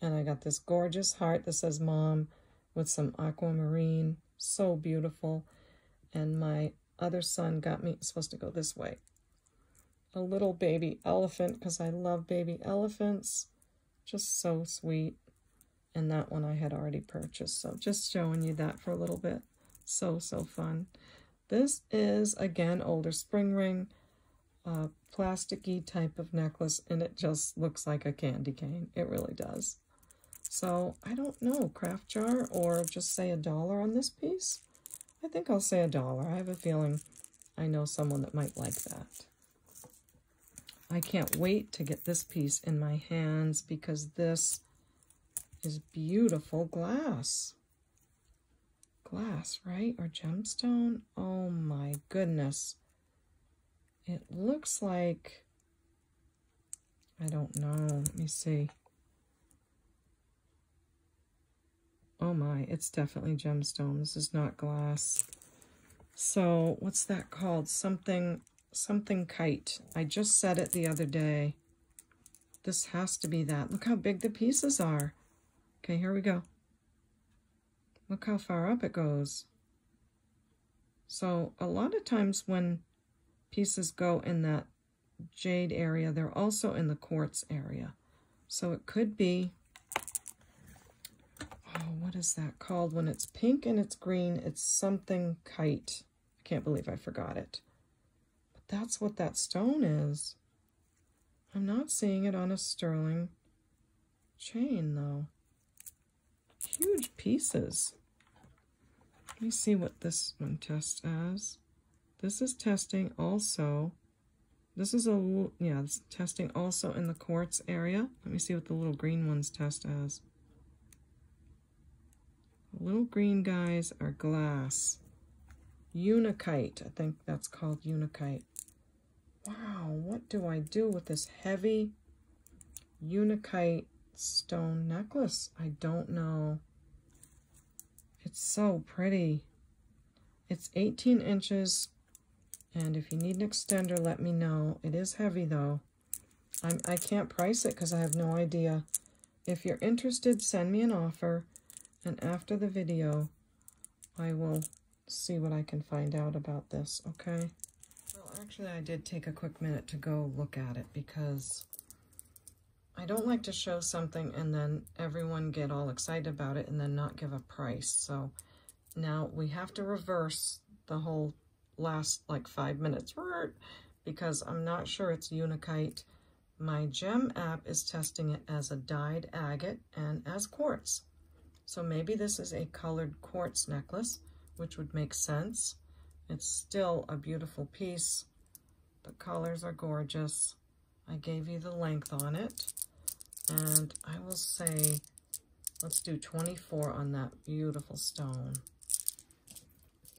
And I got this gorgeous heart that says Mom with some aquamarine. So beautiful. And my other son got me, it's supposed to go this way, a little baby elephant because I love baby elephants. Just so sweet. And that one I had already purchased. So just showing you that for a little bit. So, so fun. This is, again, older spring ring, plasticky type of necklace, and it just looks like a candy cane. It really does. So I don't know, craft jar or just say $1 on this piece. I think I'll say $1. I have a feeling I know someone that might like that. I can't wait to get this piece in my hands because this is beautiful glass. Glass, right? Or gemstone? Oh my goodness. It looks like, I don't know. Let me see. Oh my, it's definitely gemstone. This is not glass. So what's that called? Something kite. I just said it the other day. This has to be that. Look how big the pieces are. Okay, here we go. Look how far up it goes. So a lot of times when pieces go in that jade area, they're also in the quartz area. So it could be, oh, what is that called? When it's pink and it's green, it's something kite. I can't believe I forgot it. But that's what that stone is. I'm not seeing it on a sterling chain though. Huge pieces. Let me see what this one tests as. This is testing also. This is a, yeah, it's testing also in the quartz area. Let me see what the little green ones test as. The little green guys are glass. Unakite, I think that's called Unakite. Wow, what do I do with this heavy Unakite stone necklace? I don't know. It's so pretty. It's 18 inches, and if you need an extender, let me know. It is heavy, though. I can't price it because I have no idea. If you're interested, send me an offer, and after the video, I will see what I can find out about this, okay? Well, actually, I did take a quick minute to go look at it because I don't like to show something and then everyone get all excited about it and then not give a price. So now we have to reverse the whole last like 5 minutes because I'm not sure it's Unakite. My gem app is testing it as a dyed agate and as quartz. So maybe this is a colored quartz necklace, which would make sense. It's still a beautiful piece. The colors are gorgeous. I gave you the length on it. And I will say, let's do 24 on that beautiful stone.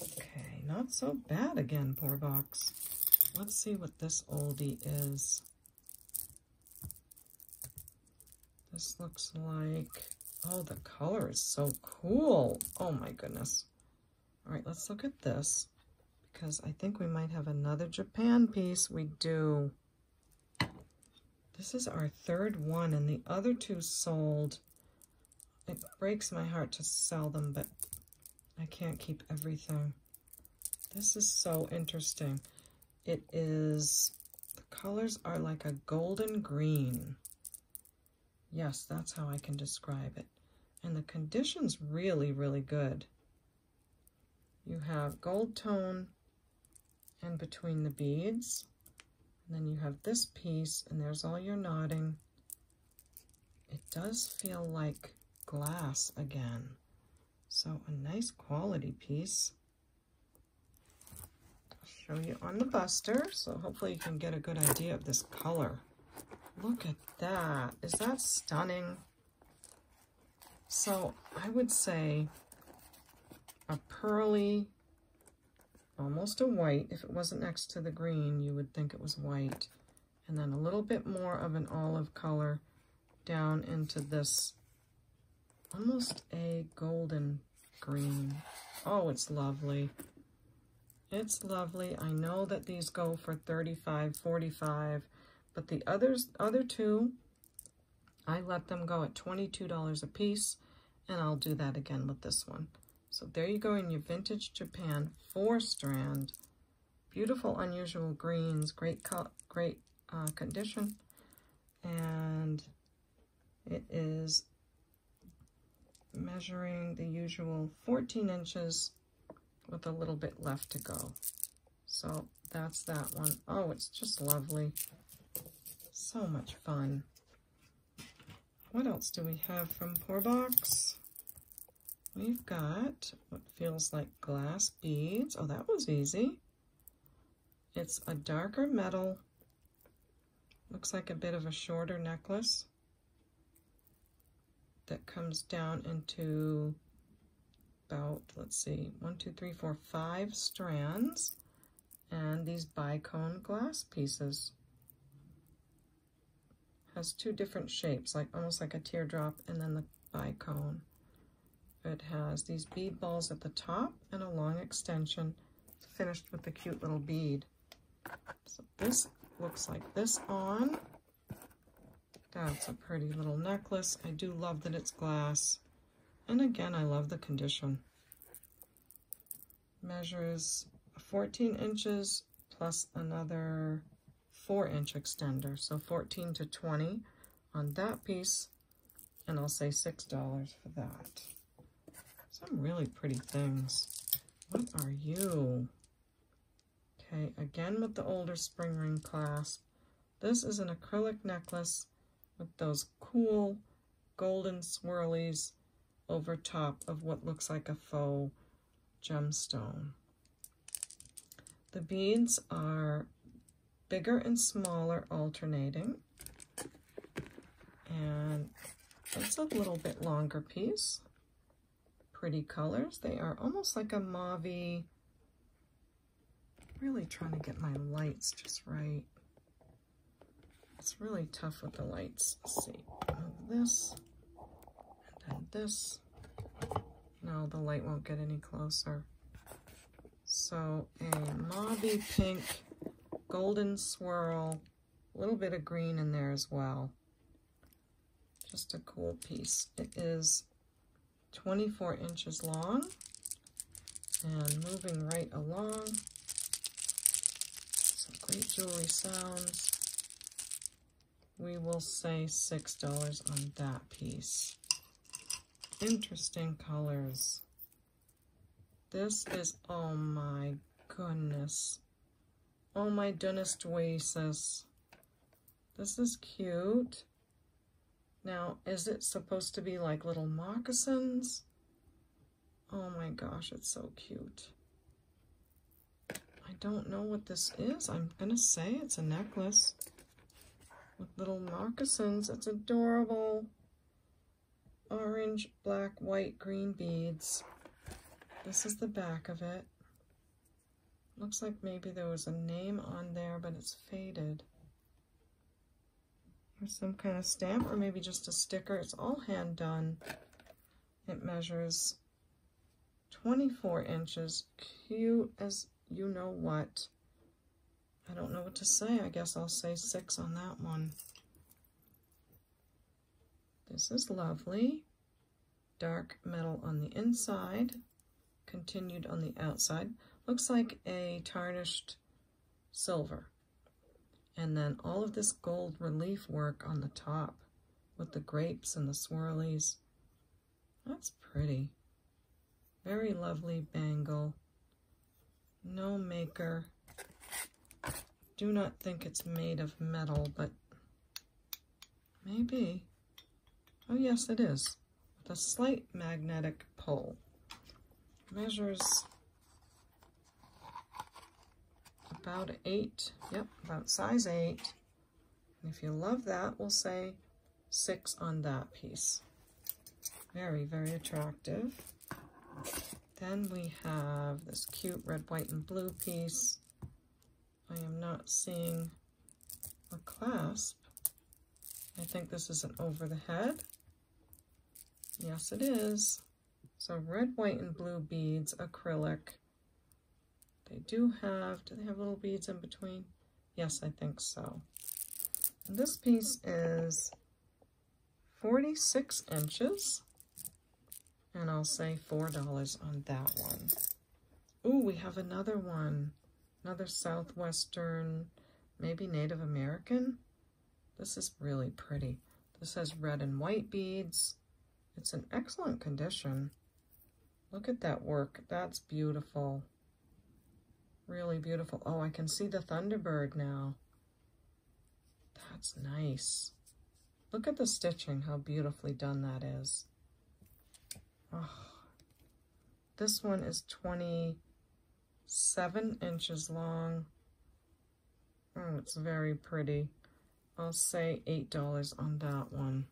Okay, not so bad again, poor box. Let's see what this oldie is. This looks like, oh, the color is so cool. Oh my goodness. All right, let's look at this because I think we might have another Japan piece. We do. This is our third one, and the other two sold. It breaks my heart to sell them, but I can't keep everything. This is so interesting. It is, the colors are like a golden green. Yes, that's how I can describe it. And the condition's really, really good. You have gold tone and between the beads. And then you have this piece, and there's all your knotting. It does feel like glass again. So a nice quality piece. I'll show you on the buster, so hopefully you can get a good idea of this color. Look at that. Is that stunning? So I would say a pearly, almost a white. If it wasn't next to the green, you would think it was white. And then a little bit more of an olive color down into this almost a golden green. Oh, it's lovely. It's lovely. I know that these go for $35, $45, but the other two, I let them go at $22 a piece, and I'll do that again with this one. So there you go in your vintage Japan 4-strand. Beautiful, unusual greens, great condition, and it is measuring the usual 14 inches with a little bit left to go. So that's that one. Oh, it's just lovely. So much fun. What else do we have from Poor Box? We've got what feels like glass beads. Oh, that was easy. It's a darker metal. Looks like a bit of a shorter necklace that comes down into about, let's see, 5 strands, and these bicone glass pieces. Has two different shapes, like almost like a teardrop and then the bicone. It has these bead balls at the top and a long extension finished with a cute little bead. So this looks like this on. That's a pretty little necklace. I do love that it's glass. And again, I love the condition. Measures 14 inches plus another 4-inch extender. So 14 to 20 on that piece. And I'll say $6 for that. Some really pretty things. What are you? Okay, again with the older spring ring clasp. This is an acrylic necklace with those cool golden swirlies over top of what looks like a faux gemstone. The beads are bigger and smaller alternating, and it's a little bit longer piece. Pretty colors. They are almost like a mauve-y. Really trying to get my lights just right. It's really tough with the lights. Let's see, move this, and then this. No, the light won't get any closer. So a mauve-y pink, golden swirl, a little bit of green in there as well. Just a cool piece. It is 24 inches long, and moving right along. Some great jewelry sounds. We will say $6 on that piece. Interesting colors. This is, oh my goodness. Oh my goodness, Oasis. This is cute. Now, is it supposed to be like little moccasins? Oh my gosh, it's so cute. I don't know what this is. I'm gonna say it's a necklace with little moccasins. It's adorable. Orange, black, white, green beads. This is the back of it. Looks like maybe there was a name on there, but it's faded. Or some kind of stamp, or maybe just a sticker. It's all hand done. It measures 24 inches. Cute as you know what. I don't know what to say. I guess I'll say $6 on that one. This is lovely. Dark metal on the inside, continued on the outside. Looks like a tarnished silver. And then all of this gold relief work on the top with the grapes and the swirlies. That's pretty. Very lovely bangle. No maker. Do not think it's made of metal, but maybe. Oh yes, it is. With a slight magnetic pull. Measures about 8. Yep, about size 8. And if you love that, we'll say 6 on that piece. Very, very attractive. Then we have this cute red, white, and blue piece. I am not seeing a clasp. I think this is an over the head. Yes, it is. So red, white, and blue beads, acrylic. They do they have little beads in between? Yes, I think so. And this piece is 46 inches. And I'll say $4 on that one. Ooh, we have another one. Another Southwestern, maybe Native American. This is really pretty. This has red and white beads. It's in excellent condition. Look at that work. That's beautiful. Really beautiful. Oh, I can see the Thunderbird now. That's nice. Look at the stitching, how beautifully done that is. Oh, this one is 27 inches long. Oh, it's very pretty. I'll say $8 on that one.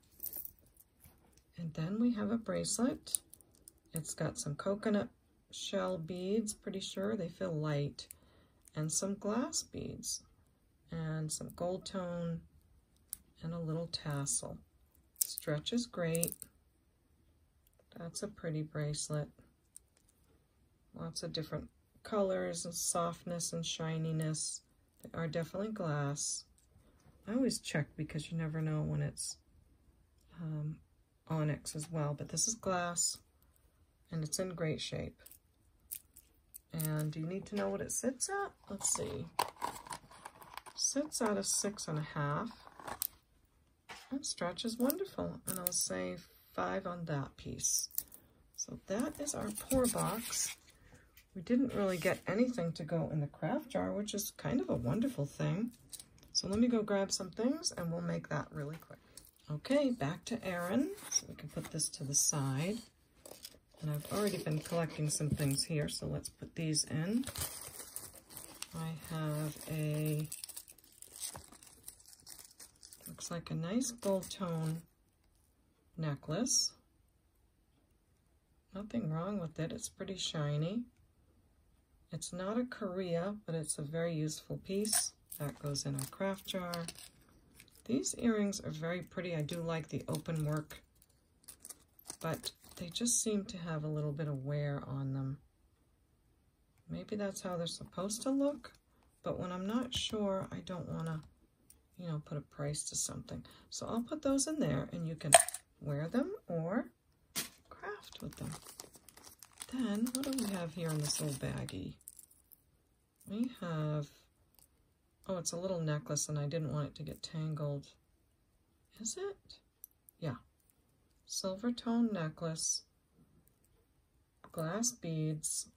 And then we have a bracelet. It's got some coconut shell beads, pretty sure they feel light, and some glass beads, and some gold tone, and a little tassel. Stretch is great. That's a pretty bracelet. Lots of different colors and softness and shininess. They are definitely glass. I always check because you never know when it's onyx as well, but this is glass and it's in great shape. And do you need to know what it sits at? Let's see. Sits at a 6.5 and stretch is wonderful, and I'll say 5 on that piece. So that is our pour box. We didn't really get anything to go in the craft jar, which is kind of a wonderful thing. So let me go grab some things and we'll make that really quick. Okay, back to Erin. So we can put this to the side. And I've already been collecting some things here, so let's put these in. I have a, looks like a nice gold tone necklace. Nothing wrong with it, it's pretty shiny. It's not a Korea, but it's a very useful piece. That goes in our craft jar. These earrings are very pretty. I do like the open work, but they just seem to have a little bit of wear on them. Maybe that's how they're supposed to look, but when I'm not sure, I don't want to, you know, put a price to something. So I'll put those in there and you can wear them or craft with them. Then what do we have here in this little baggie? We have, oh, it's a little necklace and I didn't want it to get tangled. Is it? Yeah. Silver tone necklace, glass beads.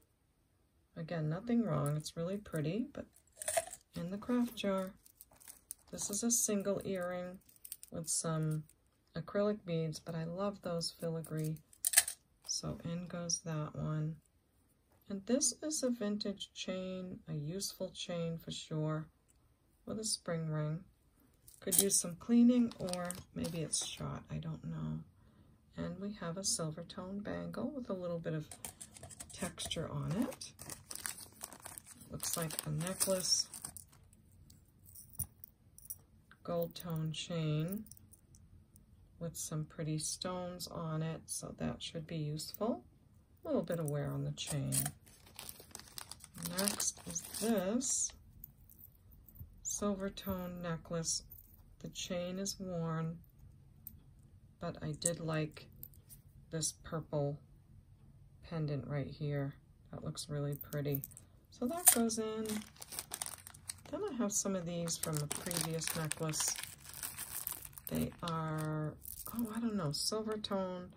Again, nothing wrong. It's really pretty, but in the craft jar. This is a single earring with some acrylic beads, but I love those filigree. So in goes that one. And this is a vintage chain, a useful chain for sure, with a spring ring. Could use some cleaning, or maybe it's shot, I don't know. And we have a silver tone bangle with a little bit of texture on it. Looks like a necklace. Gold tone chain with some pretty stones on it, so that should be useful. A little bit of wear on the chain. Next is this silver tone necklace. The chain is worn, but I did like this purple pendant right here. That looks really pretty. So that goes in. Then I have some of these from a previous necklace. They are, oh, I don't know, silver tone.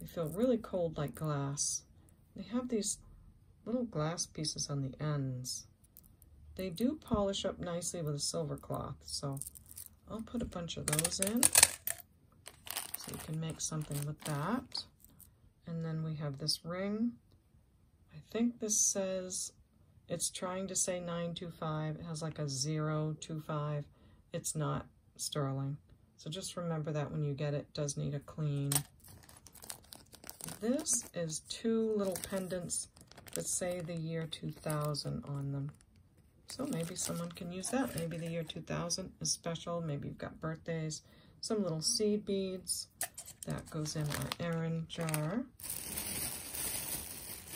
They feel really cold like glass. They have these little glass pieces on the ends. They do polish up nicely with a silver cloth, so I'll put a bunch of those in so you can make something with that. And then we have this ring. I think this says, it's trying to say 925. It has like a 025. It's not sterling. So just remember that when you get it, it does need a clean. This is two little pendants that say the year 2000 on them. So maybe someone can use that. Maybe the year 2000 is special. Maybe you've got birthdays. Some little seed beads. That goes in our errand jar.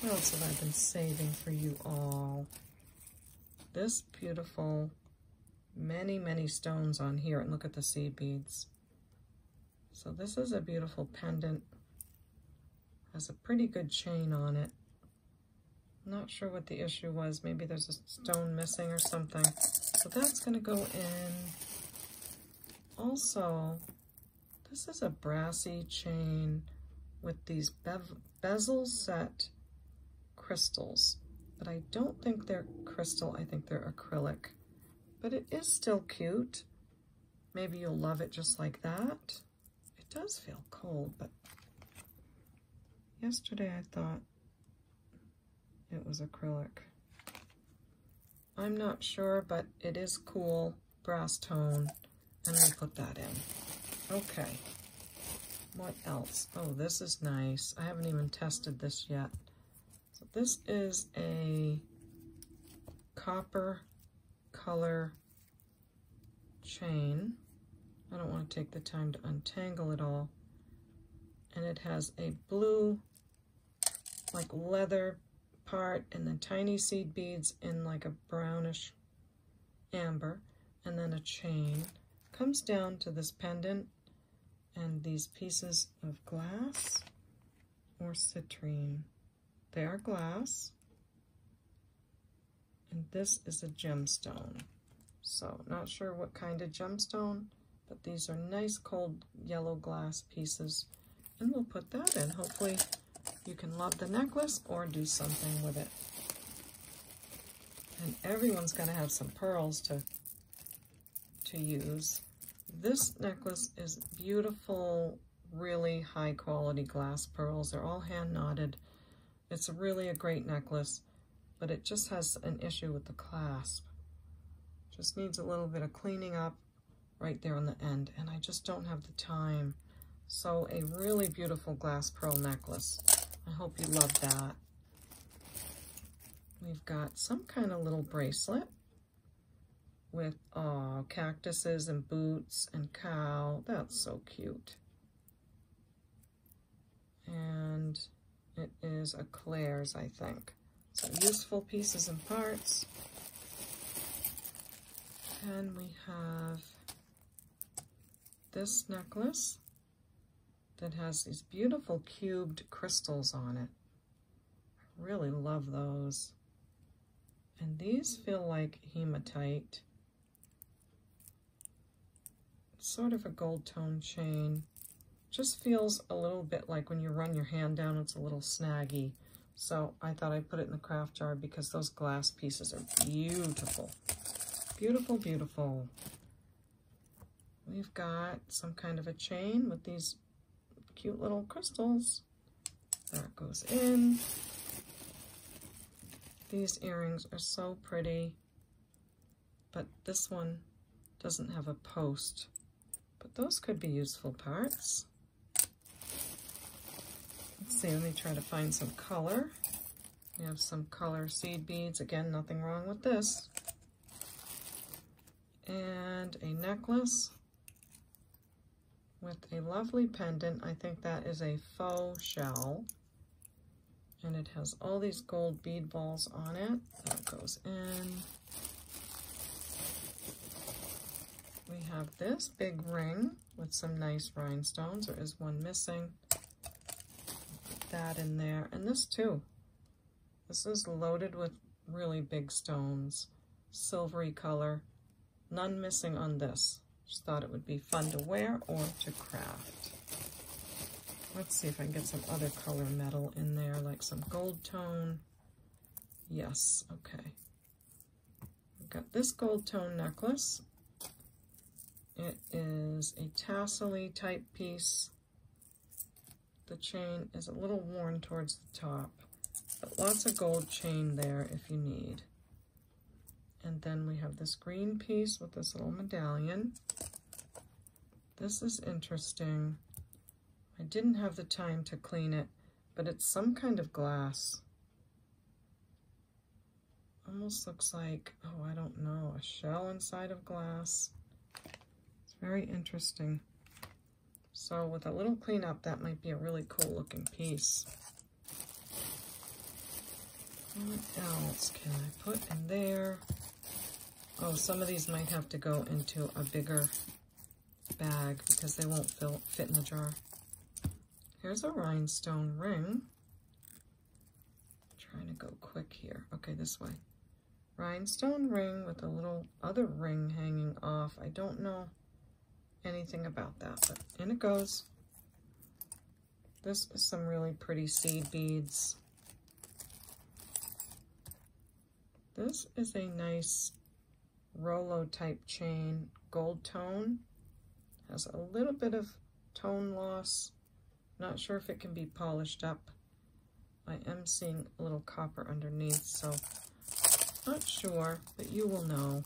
What else have I been saving for you all? This beautiful, many, many stones on here. And look at the seed beads. So this is a beautiful pendant. Has a pretty good chain on it. Not sure what the issue was. Maybe there's a stone missing or something. So that's going to go in. Also, this is a brassy chain with these bezel set crystals, but I don't think they're crystal. I think they're acrylic, but it is still cute. Maybe you'll love it just like that. It does feel cold, but yesterday I thought it was acrylic. I'm not sure, but it is cool, brass tone, and I put that in. Okay, what else? Oh, this is nice. I haven't even tested this yet. So this is a copper color chain. I don't want to take the time to untangle it all. And it has a blue, like leather part, and then tiny seed beads in like a brownish amber, and then a chain. Comes down to this pendant and these pieces of glass or citrine. They are glass, and this is a gemstone. So not sure what kind of gemstone, but these are nice cold yellow glass pieces, and we'll put that in. Hopefully you can love the necklace or do something with it. And everyone's gonna have some pearls to use. This necklace is beautiful, really high quality glass pearls. They're all hand knotted. It's really a great necklace, but it just has an issue with the clasp. Just needs a little bit of cleaning up right there on the end, and I just don't have the time. So a really beautiful glass pearl necklace. I hope you love that. We've got some kind of little bracelet with cactuses and boots and cow. That's so cute. And it is a Claire's, I think. So useful pieces and parts. And we have this necklace that has these beautiful cubed crystals on it. I really love those. And these feel like hematite. Sort of a gold tone chain. Just feels a little bit like when you run your hand down, it's a little snaggy. So I thought I'd put it in the craft jar because those glass pieces are beautiful. Beautiful, beautiful. We've got some kind of a chain with these cute little crystals. That goes in. These earrings are so pretty, but this one doesn't have a post. But those could be useful parts. Let's see, let me try to find some color. We have some color seed beads. Again, nothing wrong with this. And a necklace with a lovely pendant. I think that is a faux shell. And it has all these gold bead balls on it. That goes in. We have this big ring with some nice rhinestones. There is one missing. Put that in there. And this too. This is loaded with really big stones. silvery color. None missing on this. Just thought it would be fun to wear or to craft. Let's see if I can get some other color metal in there, like some gold tone. Yes, okay. I've got this gold tone necklace. It is a tassel-y type piece. The chain is a little worn towards the top, but lots of gold chain there if you need. And then we have this green piece with this little medallion. This is interesting. I didn't have the time to clean it, but it's some kind of glass. Almost looks like, oh, I don't know, a shell inside of glass. It's very interesting. So with a little cleanup, that might be a really cool looking piece. What else can I put in there? Oh, some of these might have to go into a bigger bag because they won't fit in the jar. Here's a rhinestone ring. I'm trying to go quick here. Okay, this way. Rhinestone ring with a little other ring hanging off. I don't know anything about that, but in it goes. This is some really pretty seed beads. This is a nice Rolo type chain, gold tone. Has a little bit of tone loss. Not sure if it can be polished up. I am seeing a little copper underneath, so not sure, but you will know.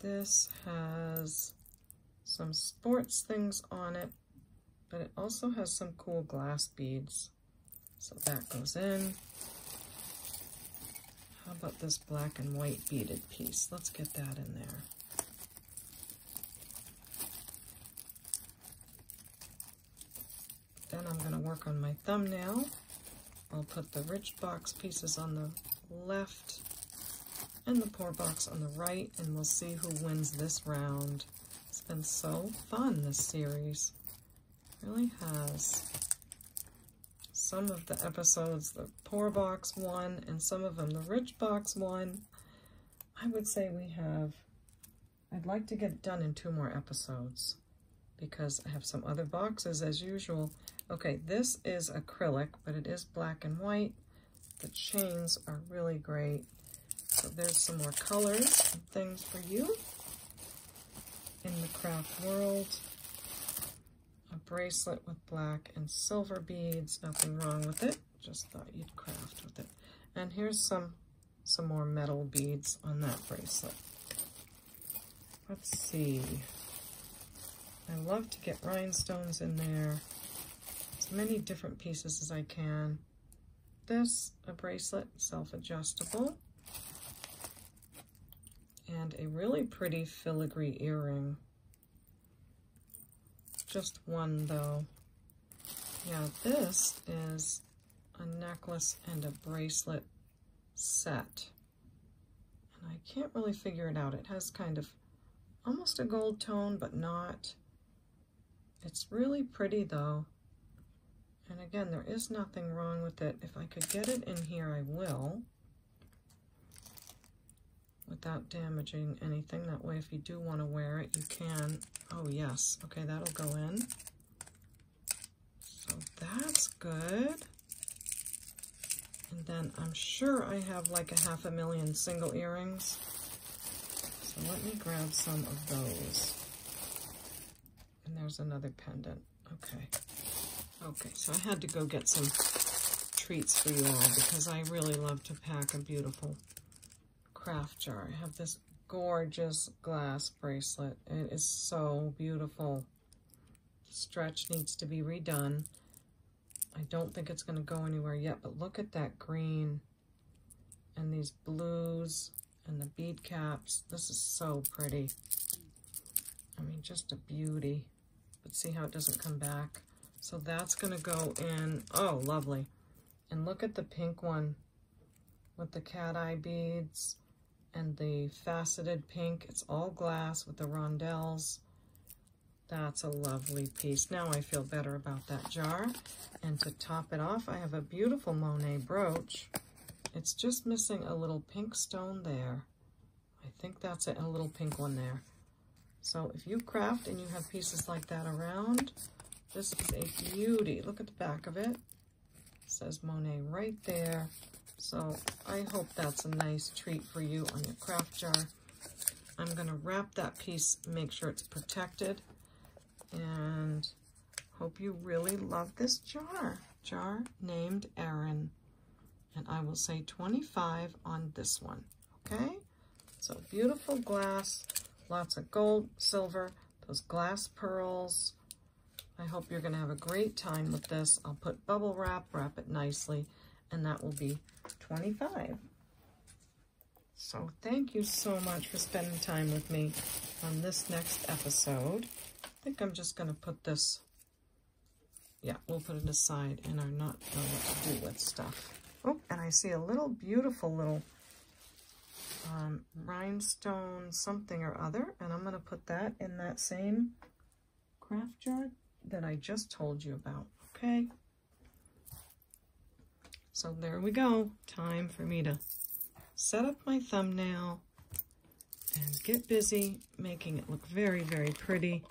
This has some sports things on it, but it also has some cool glass beads. So that goes in. How about this black and white beaded piece? Let's get that in there. Then I'm going to work on my thumbnail. I'll put the rich box pieces on the left and the poor box on the right, and we'll see who wins this round. It's been so fun, this series. It really has. Some of the episodes, the poor box won, and some of them, the rich box won. I would say I'd like to get it done in 2 more episodes because I have some other boxes as usual. Okay, this is acrylic, but it is black and white. The chains are really great. So there's some more colors and things for you in the craft world. A bracelet with black and silver beads. Nothing wrong with it. Just thought you'd craft with it. And here's some more metal beads on that bracelet. Let's see. I love to get rhinestones in there. As many different pieces as I can. This, a bracelet, self-adjustable. And a really pretty filigree earring. Just one though. Yeah, this is a necklace and a bracelet set. And I can't really figure it out. It has kind of almost a gold tone, but not. It's really pretty though. And again, there is nothing wrong with it. If I could get it in here, I will. Without damaging anything. That way, if you do want to wear it, you can. Oh, yes. Okay, that'll go in. So that's good. And then I'm sure I have like a 500,000 single earrings. So let me grab some of those. And there's another pendant. Okay. Okay, so I had to go get some treats for you all because I really love to pack a beautiful craft jar. I have this gorgeous glass bracelet. It is so beautiful. The stretch needs to be redone. I don't think it's going to go anywhere yet, but look at that green and these blues and the bead caps. This is so pretty. I mean, just a beauty. But see how it doesn't come back. So that's going to go in. Oh, lovely. And look at the pink one with the cat eye beads. And the faceted pink, it's all glass with the rondelles. That's a lovely piece. Now I feel better about that jar. And to top it off, I have a beautiful Monet brooch It's just missing a little pink stone there. I think that's it, and a little pink one there. So if you craft and you have pieces like that around, this is a beauty. Look at the back of it. It says Monet right there. So I hope that's a nice treat for you on your craft jar. I'm gonna wrap that piece, make sure it's protected, and hope you really love this jar. Jar named Erin. And I will say 25 on this one, okay? So beautiful glass, lots of gold, silver, those glass pearls. I hope you're gonna have a great time with this. I'll put bubble wrap, wrap it nicely, and that will be 25. So thank you so much for spending time with me on this next episode. I think I'm just gonna put this, yeah, we'll put it aside and are not know what to do with stuff. Oh, and I see a little beautiful little rhinestone something or other, and I'm going to put that in that same craft jar that I just told you about, okay? So there we go. Time for me to set up my thumbnail and get busy making it look very, very pretty.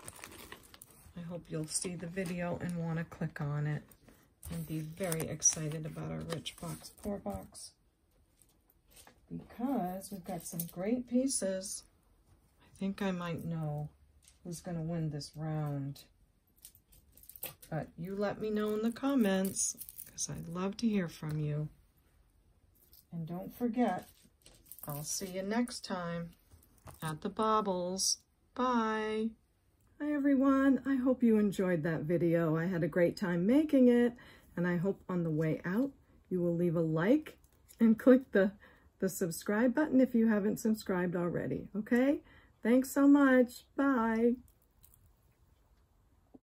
I hope you'll see the video and want to click on it and be very excited about our Rich Box Poor Box, because we've got some great pieces. I think I might know who's going to win this round, but you let me know in the comments, because I'd love to hear from you. And don't forget, I'll see you next time at the Baubles. Bye! Hi everyone, I hope you enjoyed that video. I had a great time making it, and I hope on the way out you will leave a like and click the subscribe button if you haven't subscribed already, okay? Thanks so much, bye.